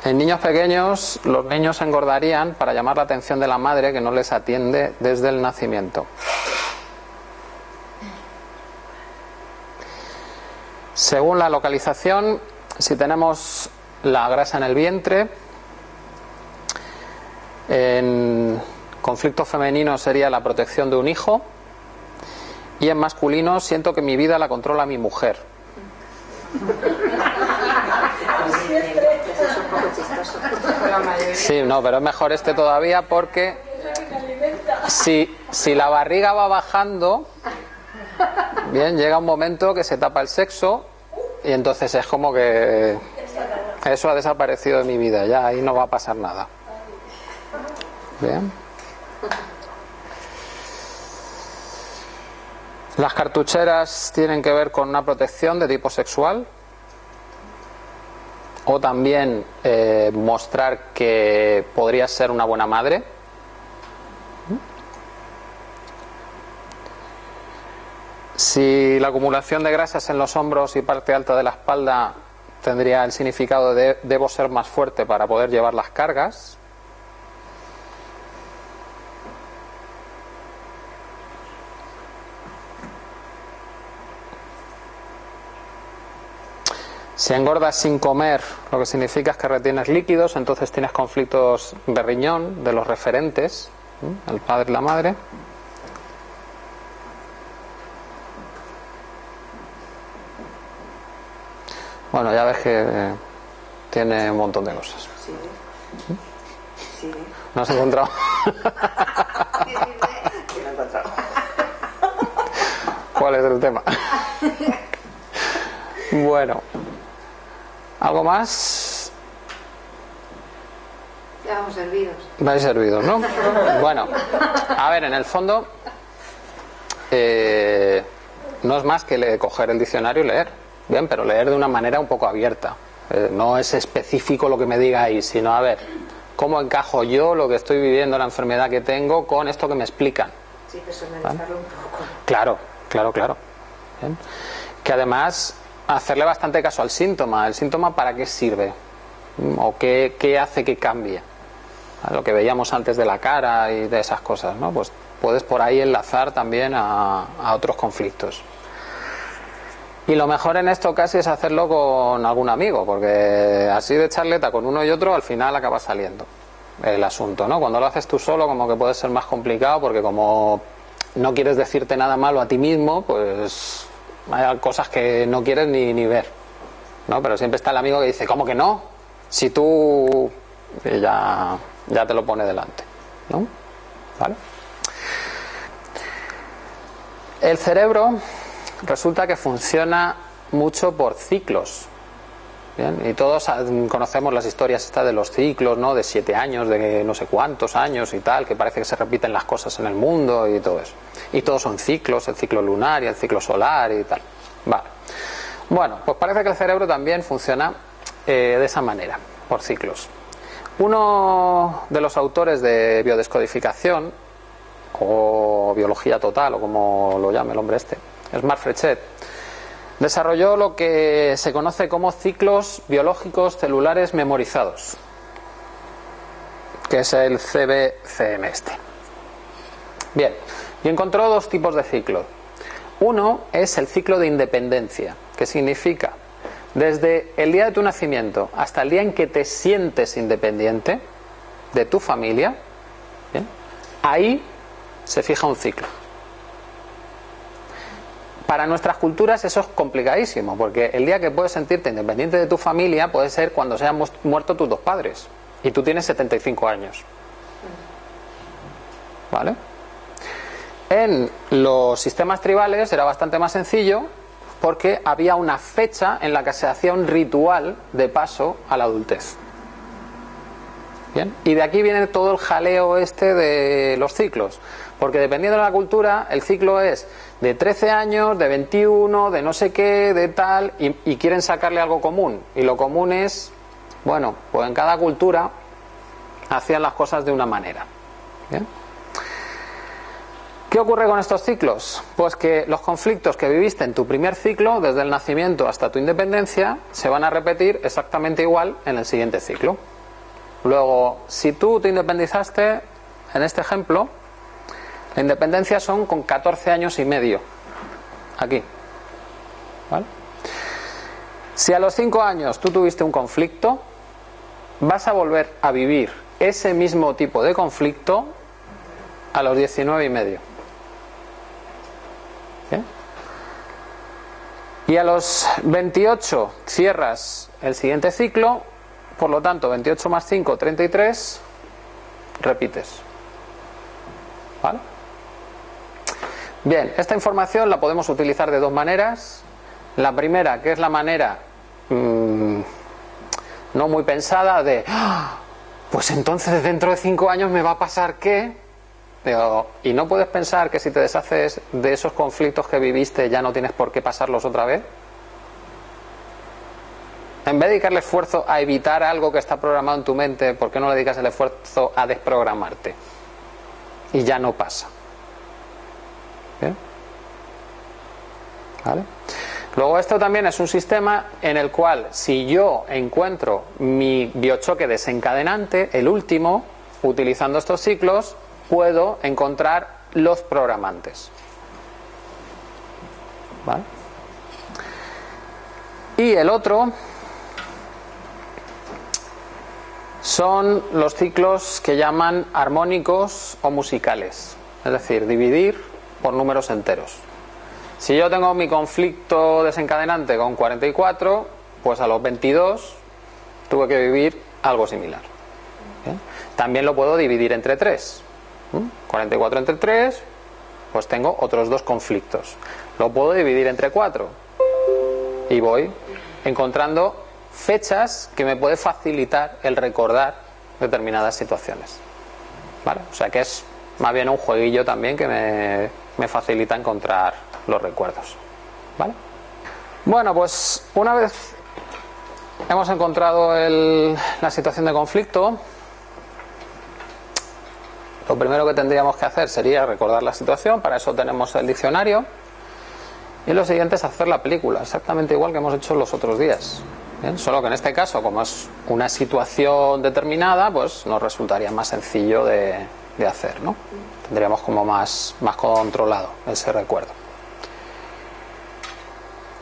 En niños pequeños, los niños engordarían para llamar la atención de la madre, que no les atiende desde el nacimiento. Según la localización, si tenemos la grasa en el vientre, en conflicto femenino sería la protección de un hijo, y en masculino siento que mi vida la controla mi mujer. Sí, no, pero es mejor este todavía, porque si, si la barriga va bajando, bien, llega un momento que se tapa el sexo y entonces es como que eso ha desaparecido de mi vida, ya ahí no va a pasar nada. Bien. Las cartucheras tienen que ver con una protección de tipo sexual, o también eh, mostrar que podrías ser una buena madre. Si la acumulación de grasas en los hombros y parte alta de la espalda, tendría el significado de debo ser más fuerte para poder llevar las cargas. Si engordas sin comer, lo que significa es que retienes líquidos, entonces tienes conflictos de riñón, de los referentes, ¿eh? El padre y la madre. Bueno, ya ves que tiene un montón de cosas. Sí. Sí. ¿No has encontrado? Sí, sí, lo he encontrado. ¿Cuál es el tema? Bueno. ¿Algo más? Ya vamos servidos. Vais servidos, ¿no? Bueno. A ver, en el fondo, eh, no es más que coger el diccionario y leer. Bien, pero leer de una manera un poco abierta. Eh, no es específico lo que me diga ahí, sino a ver, ¿cómo encajo yo lo que estoy viviendo, la enfermedad que tengo, con esto que me explican? Sí, personalizarlo, ¿vale? Un poco. Claro, claro, claro. Bien. Que además, hacerle bastante caso al síntoma. ¿El síntoma para qué sirve? ¿O qué, qué hace que cambie? A lo que veíamos antes de la cara y de esas cosas, ¿no? Pues puedes por ahí enlazar también a, a otros conflictos. Y lo mejor en esto casi es hacerlo con algún amigo, porque así de charleta con uno y otro al final acaba saliendo. el asunto, ¿no? Cuando lo haces tú solo, como que puede ser más complicado, porque como no quieres decirte nada malo a ti mismo, pues hay cosas que no quieres ni, ni ver, ¿no? Pero siempre está el amigo que dice, ¿cómo que no? Si tú... Y ya, ya te lo pone delante, ¿no? ¿Vale? El cerebro resulta que funciona mucho por ciclos. ¿Bien? Y todos conocemos las historias estas de los ciclos, ¿no? De siete años, de no sé cuántos años y tal, que parece que se repiten las cosas en el mundo y todo eso. Y todos son ciclos, el ciclo lunar y el ciclo solar y tal. Vale. Bueno, pues parece que el cerebro también funciona eh, de esa manera, por ciclos. Uno de los autores de biodescodificación, o biología total, o como lo llame el hombre este, es Marc Frechet, desarrolló lo que se conoce como ciclos biológicos celulares memorizados, que es el C B C M este. Bien, y encontró dos tipos de ciclos. Uno es el ciclo de independencia, que significa desde el día de tu nacimiento hasta el día en que te sientes independiente de tu familia, ¿bien? Ahí se fija un ciclo. Para nuestras culturas eso es complicadísimo, porque el día que puedes sentirte independiente de tu familia puede ser cuando se hayan muerto tus dos padres y tú tienes setenta y cinco años. ¿Vale? En los sistemas tribales era bastante más sencillo, porque había una fecha en la que se hacía un ritual de paso a la adultez. ¿Bien? Y de aquí viene todo el jaleo este de los ciclos, porque dependiendo de la cultura el ciclo es de trece años, de veintiuno, de no sé qué, de tal, y, y quieren sacarle algo común, y lo común es, bueno, pues en cada cultura hacían las cosas de una manera. ¿Bien? ¿Qué ocurre con estos ciclos? Pues que los conflictos que viviste en tu primer ciclo, desde el nacimiento hasta tu independencia, se van a repetir exactamente igual en el siguiente ciclo. Luego, si tú te independizaste, en este ejemplo, la independencia son con catorce años y medio. Aquí. ¿Vale? Si a los cinco años tú tuviste un conflicto, vas a volver a vivir ese mismo tipo de conflicto a los diecinueve y medio. ¿Bien? Y a los veintiocho cierras el siguiente ciclo. Por lo tanto, veintiocho más cinco, treinta y tres, repites. ¿Vale? Bien, esta información la podemos utilizar de dos maneras. La primera, que es la manera mmm, no muy pensada de, ¡ah! Pues entonces dentro de cinco años me va a pasar qué. Pero, y no puedes pensar que si te deshaces de esos conflictos que viviste ya no tienes por qué pasarlos otra vez. En vez de dedicarle esfuerzo a evitar algo que está programado en tu mente, ¿por qué no le dedicas el esfuerzo a desprogramarte? Y ya no pasa. ¿Bien? ¿Vale? Luego, esto también es un sistema en el cual, si yo encuentro mi biochoque desencadenante, el último, utilizando estos ciclos, puedo encontrar los programantes. ¿Vale? Y el otro son los ciclos que llaman armónicos o musicales, es decir, dividir por números enteros. Si yo tengo mi conflicto desencadenante con cuarenta y cuatro, pues a los veintidós tuve que vivir algo similar. ¿Bien? También lo puedo dividir entre tres. ¿Mm? cuarenta y cuatro entre tres, pues tengo otros dos conflictos. Lo puedo dividir entre cuatro y voy encontrando fechas que me puede facilitar el recordar determinadas situaciones. ¿Vale? O sea que es más bien un jueguillo también que me, me facilita encontrar los recuerdos. ¿Vale? Bueno, pues una vez hemos encontrado el, la situación de conflicto, lo primero que tendríamos que hacer sería recordar la situación. Para eso tenemos el diccionario. Y lo siguiente es hacer la película, exactamente igual que hemos hecho los otros días. ¿Bien? Solo que en este caso, como es una situación determinada, pues nos resultaría más sencillo de, de hacer, ¿no? Tendríamos como más, más controlado ese recuerdo.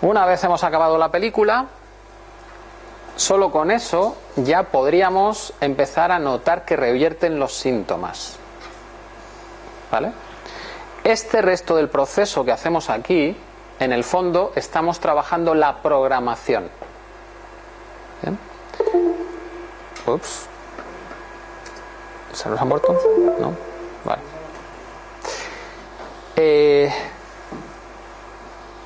Una vez hemos acabado la película, solo con eso ya podríamos empezar a notar que revierten los síntomas. ¿Vale? Este resto del proceso que hacemos aquí, en el fondo estamos trabajando la programación. ¿Bien? Ups. ¿Se nos han muerto? No. Vale. Eh,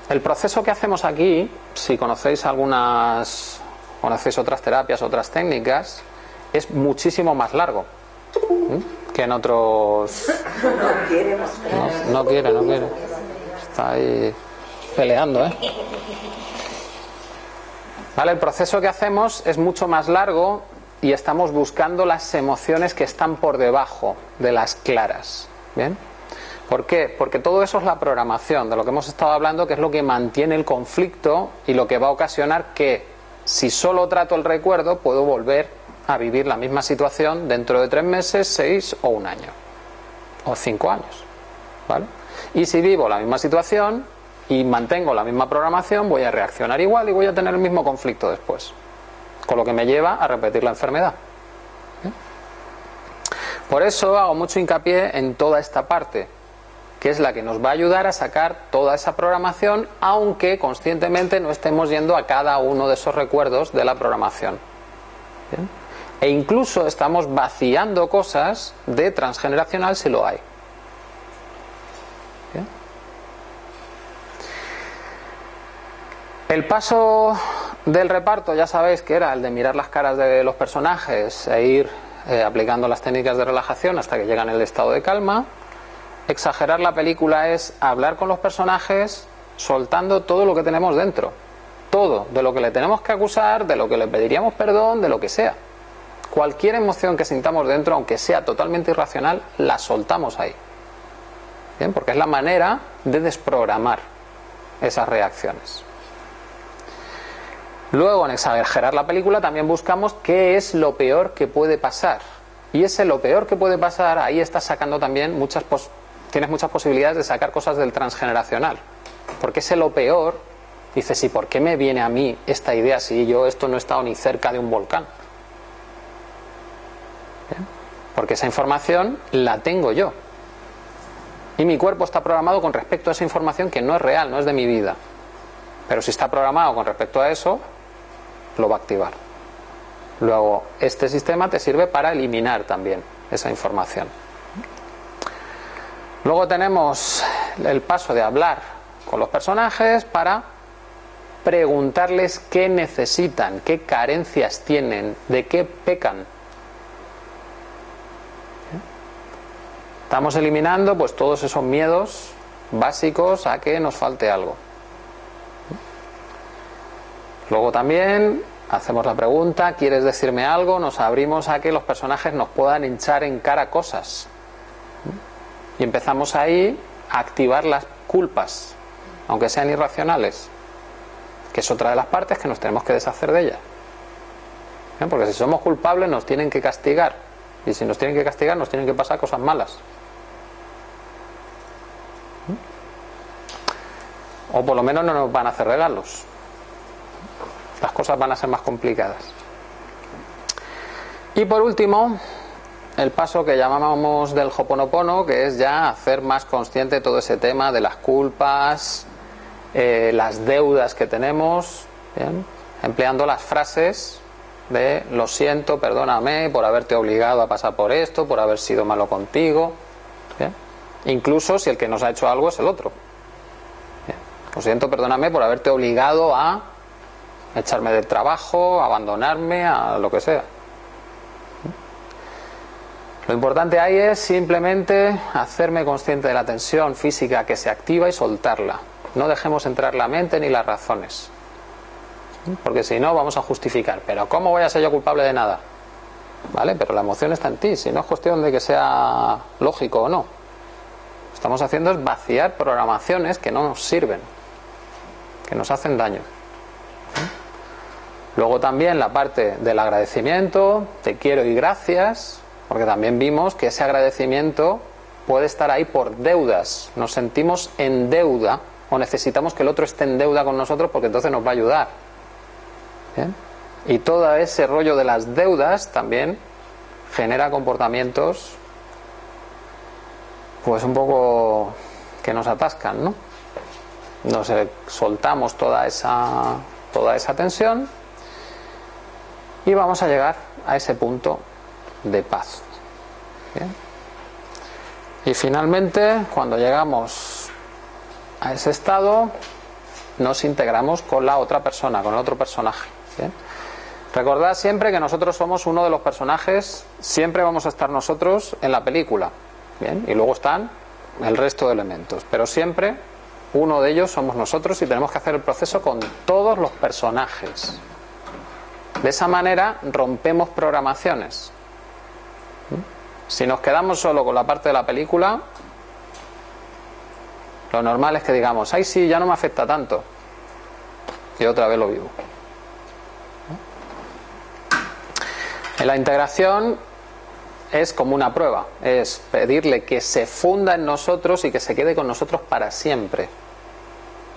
el proceso que hacemos aquí, si conocéis algunas... conocéis otras terapias, otras técnicas, es muchísimo más largo que en otros... No quiere, no, no quiere, no quiere. Está ahí peleando, ¿eh? Vale, el proceso que hacemos es mucho más largo y estamos buscando las emociones que están por debajo de las claras. ¿Bien? ¿Por qué? Porque todo eso es la programación, de lo que hemos estado hablando, que es lo que mantiene el conflicto y lo que va a ocasionar que, si solo trato el recuerdo, puedo volver a vivir la misma situación dentro de tres meses, seis o un año. O cinco años. ¿Vale? Y si vivo la misma situación y mantengo la misma programación, voy a reaccionar igual y voy a tener el mismo conflicto después. Con lo que me lleva a repetir la enfermedad. ¿Eh? Por eso hago mucho hincapié en toda esta parte, que es la que nos va a ayudar a sacar toda esa programación, aunque conscientemente no estemos yendo a cada uno de esos recuerdos de la programación. ¿Bien? E incluso estamos vaciando cosas de transgeneracional si lo hay. ¿Bien? El paso del reparto, ya sabéis que era el de mirar las caras de los personajes e ir eh, aplicando las técnicas de relajación hasta que llegan al estado de calma. Exagerar la película es hablar con los personajes soltando todo lo que tenemos dentro, todo, de lo que le tenemos que acusar, de lo que le pediríamos perdón, de lo que sea. Cualquier emoción que sintamos dentro, aunque sea totalmente irracional, la soltamos ahí. Bien, porque es la manera de desprogramar esas reacciones. Luego, en exagerar la película también buscamos qué es lo peor que puede pasar. Y ese lo peor que puede pasar, ahí estás sacando también muchas pos tienes muchas posibilidades de sacar cosas del transgeneracional. Porque ese lo peor, dices, ¿y por qué me viene a mí esta idea si yo esto no he estado ni cerca de un volcán? ¿Bien? Porque esa información la tengo yo. Y mi cuerpo está programado con respecto a esa información que no es real, no es de mi vida. Pero si está programado con respecto a eso, lo va a activar. Luego, este sistema te sirve para eliminar también esa información. Luego tenemos el paso de hablar con los personajes para preguntarles qué necesitan, qué carencias tienen, de qué pecan. Estamos eliminando pues todos esos miedos básicos a que nos falte algo. Luego también hacemos la pregunta, ¿quieres decirme algo? Nos abrimos a que los personajes nos puedan hinchar en cara cosas. Y empezamos ahí a activar las culpas, aunque sean irracionales. Que es otra de las partes que nos tenemos que deshacer de ellas. ¿Bien? Porque si somos culpables nos tienen que castigar. Y si nos tienen que castigar nos tienen que pasar cosas malas. O por lo menos no nos van a hacer regalos. Las cosas van a ser más complicadas. Y por último, el paso que llamamos del Hoponopono, que es ya hacer más consciente todo ese tema de las culpas, eh, las deudas que tenemos, ¿bien? Empleando las frases de lo siento, perdóname por haberte obligado a pasar por esto, por haber sido malo contigo. ¿Bien? Incluso si el que nos ha hecho algo es el otro. ¿Bien? Lo siento, perdóname por haberte obligado a echarme del trabajo, abandonarme, a lo que sea. Lo importante ahí es simplemente hacerme consciente de la tensión física que se activa y soltarla. No dejemos entrar la mente ni las razones. Porque si no vamos a justificar. Pero ¿cómo voy a ser yo culpable de nada? Vale, pero la emoción está en ti. Si no es cuestión de que sea lógico o no. Lo que estamos haciendo es vaciar programaciones que no nos sirven, que nos hacen daño. Luego también la parte del agradecimiento, te quiero y gracias, porque también vimos que ese agradecimiento puede estar ahí por deudas. Nos sentimos en deuda o necesitamos que el otro esté en deuda con nosotros porque entonces nos va a ayudar. ¿Bien? Y todo ese rollo de las deudas también genera comportamientos pues un poco que nos atascan, ¿no? Nos soltamos toda esa, toda esa tensión y vamos a llegar a ese punto de paz. ¿Bien? Y finalmente, cuando llegamos a ese estado, nos integramos con la otra persona, con otro personaje. ¿Bien? Recordad siempre que nosotros somos uno de los personajes, siempre vamos a estar nosotros en la película. Bien, y luego están el resto de elementos, pero siempre uno de ellos somos nosotros y tenemos que hacer el proceso con todos los personajes. De esa manera rompemos programaciones. Si nos quedamos solo con la parte de la película, lo normal es que digamos, ay sí, ya no me afecta tanto, y otra vez lo vivo. En la integración es como una prueba, es pedirle que se funda en nosotros y que se quede con nosotros para siempre.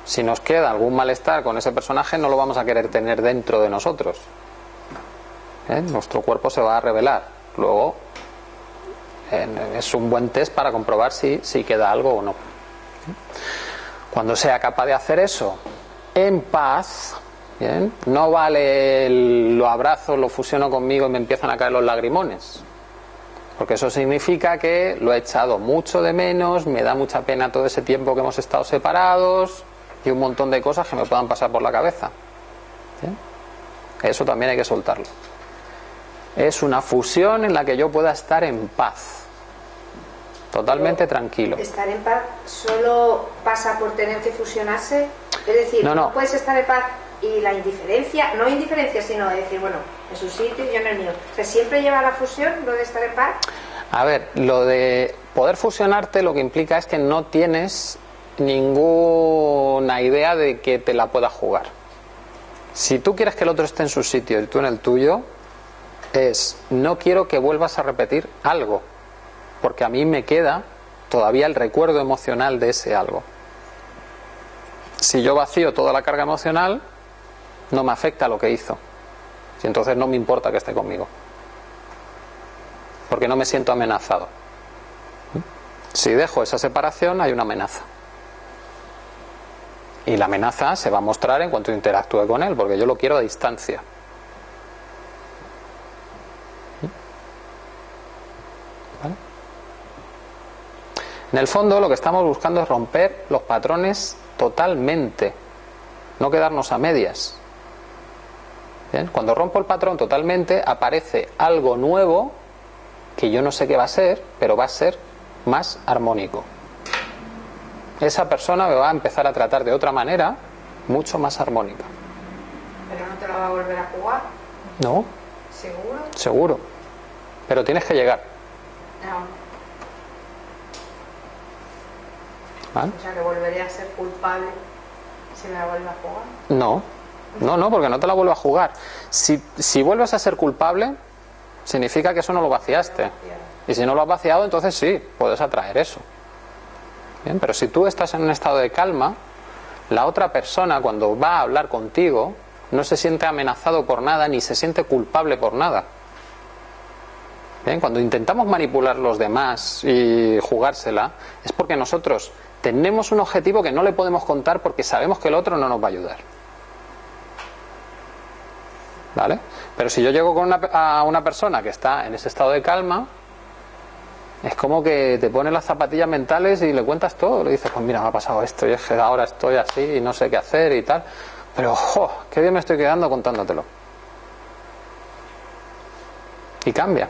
Si nos queda algún malestar con ese personaje, no lo vamos a querer tener dentro de nosotros. ¿Eh? Nuestro cuerpo se va a revelar. Luego eh, es un buen test para comprobar si, si queda algo o no. Cuando sea capaz de hacer eso en paz... ¿Bien? No vale el, lo abrazo, lo fusiono conmigo y me empiezan a caer los lagrimones, porque eso significa que lo he echado mucho de menos, me da mucha pena todo ese tiempo que hemos estado separados y un montón de cosas que me puedan pasar por la cabeza. ¿Bien? Eso también hay que soltarlo. Es una fusión en la que yo pueda estar en paz. Totalmente tranquilo. ¿Estar en paz solo pasa por tener que fusionarse? Es decir, no, no. ¿Puedes estar en paz y la indiferencia? No indiferencia, sino decir, bueno, en su sitio y yo en el mío. O sea, ¿siempre lleva la fusión lo de estar en paz? A ver, lo de poder fusionarte lo que implica es que no tienes ninguna idea de que te la puedas jugar. Si tú quieres que el otro esté en su sitio y tú en el tuyo, es no quiero que vuelvas a repetir algo, porque a mí me queda todavía el recuerdo emocional de ese algo. Si yo vacío toda la carga emocional, no me afecta lo que hizo. Y entonces no me importa que esté conmigo, porque no me siento amenazado. Si dejo esa separación, hay una amenaza. Y la amenaza se va a mostrar en cuanto interactúe con él, porque yo lo quiero a distancia. En el fondo lo que estamos buscando es romper los patrones totalmente, no quedarnos a medias. ¿Bien? Cuando rompo el patrón totalmente aparece algo nuevo que yo no sé qué va a ser, pero va a ser más armónico. Esa persona me va a empezar a tratar de otra manera, mucho más armónica. ¿Pero no te lo va a volver a jugar? No. ¿Seguro? Seguro. Pero tienes que llegar. No. ¿Vale? O sea, que volvería a ser culpable si me la vuelve a jugar. No, no, no, porque no te la vuelvo a jugar. Si, si vuelves a ser culpable, significa que eso no lo vaciaste. Y si no lo has vaciado, entonces sí, puedes atraer eso. Bien, pero si tú estás en un estado de calma, la otra persona cuando va a hablar contigo no se siente amenazado por nada ni se siente culpable por nada. Bien, cuando intentamos manipular a los demás y jugársela, es porque nosotros tenemos un objetivo que no le podemos contar porque sabemos que el otro no nos va a ayudar. ¿Vale? Pero si yo llego con una, a una persona que está en ese estado de calma, es como que te pones las zapatillas mentales y le cuentas todo. Le dices, pues mira, me ha pasado esto y es que ahora estoy así y no sé qué hacer y tal. Pero, ojo, qué bien me estoy quedando contándotelo. Y cambia.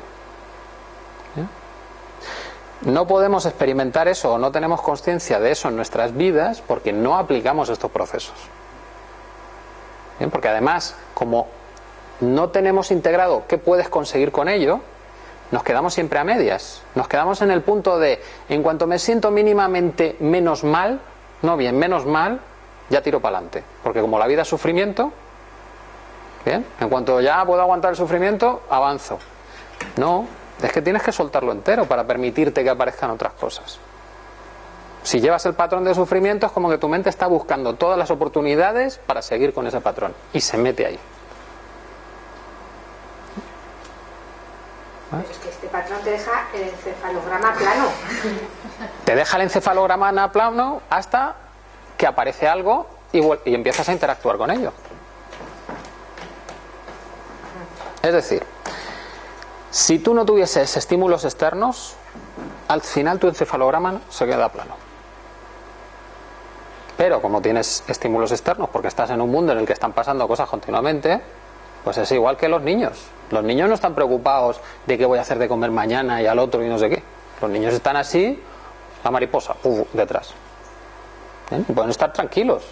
No podemos experimentar eso o no tenemos conciencia de eso en nuestras vidas porque no aplicamos estos procesos. Bien, porque además, como no tenemos integrado qué puedes conseguir con ello, nos quedamos siempre a medias. Nos quedamos en el punto de, en cuanto me siento mínimamente menos mal, no bien, menos mal, ya tiro para adelante. Porque como la vida es sufrimiento, bien, en cuanto ya puedo aguantar el sufrimiento, avanzo. No. Es que tienes que soltarlo entero para permitirte que aparezcan otras cosas. Si llevas el patrón de sufrimiento, es como que tu mente está buscando todas las oportunidades para seguir con ese patrón. Y se mete ahí. Pero es que este patrón te deja el encefalograma plano. Te deja el encefalograma plano hasta que aparece algo y, y empiezas a interactuar con ello. Es decir, si tú no tuvieses estímulos externos, al final tu encefalograma se queda plano. Pero como tienes estímulos externos, porque estás en un mundo en el que están pasando cosas continuamente, pues es igual que los niños. Los niños no están preocupados de qué voy a hacer de comer mañana y al otro y no sé qué. Los niños están así, la mariposa, uf, detrás. ¿Eh? Pueden estar tranquilos,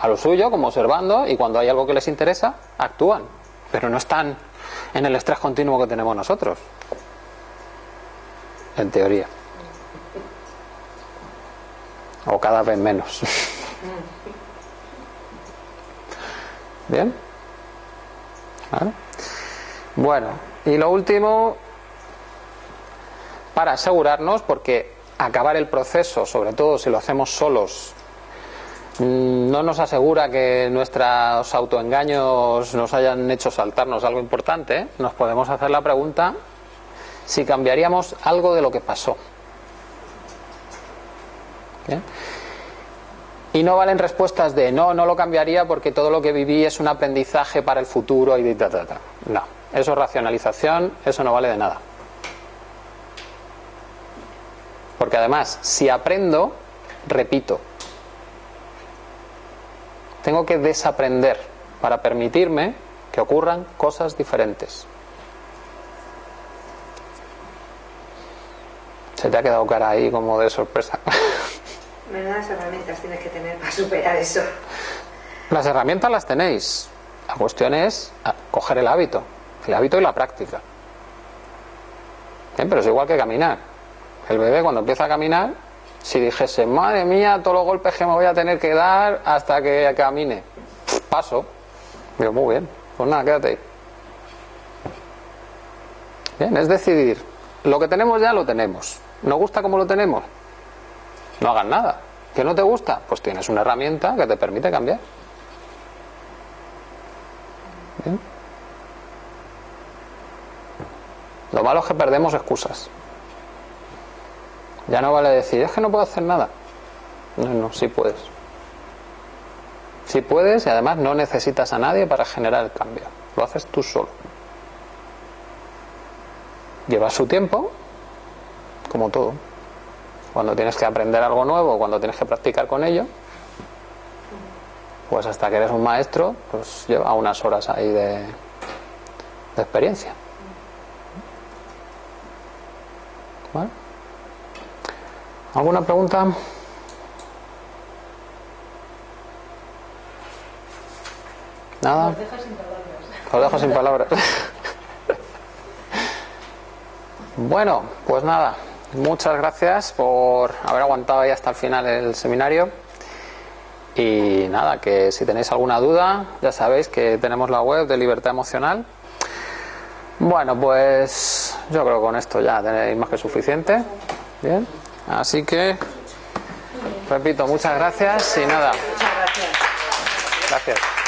a lo suyo, como observando, y cuando hay algo que les interesa, actúan. Pero no están en el estrés continuo que tenemos nosotros, en teoría. O cada vez menos. ¿Bien? ¿Vale? Bueno, y lo último, para asegurarnos, porque acabar el proceso, sobre todo si lo hacemos solos, no nos asegura que nuestros autoengaños nos hayan hecho saltarnos algo importante. Nos podemos hacer la pregunta si cambiaríamos algo de lo que pasó. ¿Bien? Y no valen respuestas de no, no lo cambiaría porque todo lo que viví es un aprendizaje para el futuro y ta, ta, ta. No, eso es racionalización, eso no vale de nada. Porque además, si aprendo, repito. Tengo que desaprender para permitirme que ocurran cosas diferentes. Se te ha quedado cara ahí como de sorpresa. Menudas herramientas tienes que tener para superar eso. Las herramientas las tenéis. La cuestión es coger el hábito. El hábito y la práctica. ¿Eh? Pero es igual que caminar. El bebé cuando empieza a caminar, si dijese, madre mía, todos los golpes que me voy a tener que dar hasta que camine, paso. Digo, muy bien, pues nada, quédate ahí. Bien, es decidir. Lo que tenemos ya lo tenemos. ¿No gusta como lo tenemos? No hagas nada. ¿Que no te gusta? Pues tienes una herramienta que te permite cambiar. Bien. Lo malo es que perdemos excusas. Ya no vale decir, es que no puedo hacer nada. No, no, sí puedes. Sí puedes y además no necesitas a nadie para generar el cambio. Lo haces tú solo. Lleva su tiempo, como todo. Cuando tienes que aprender algo nuevo, cuando tienes que practicar con ello, pues hasta que eres un maestro, pues lleva unas horas ahí de, de experiencia. ¿Vale? ¿Alguna pregunta? Nada. Os dejo sin palabras. Os dejo sin palabras. Bueno, pues nada. Muchas gracias por haber aguantado ahí hasta el final el seminario. Y nada, que si tenéis alguna duda, ya sabéis que tenemos la web de Libertad Emocional. Bueno, pues yo creo que con esto ya tenéis más que suficiente. Bien. Así que, repito, muchas gracias y nada. Muchas gracias. Gracias.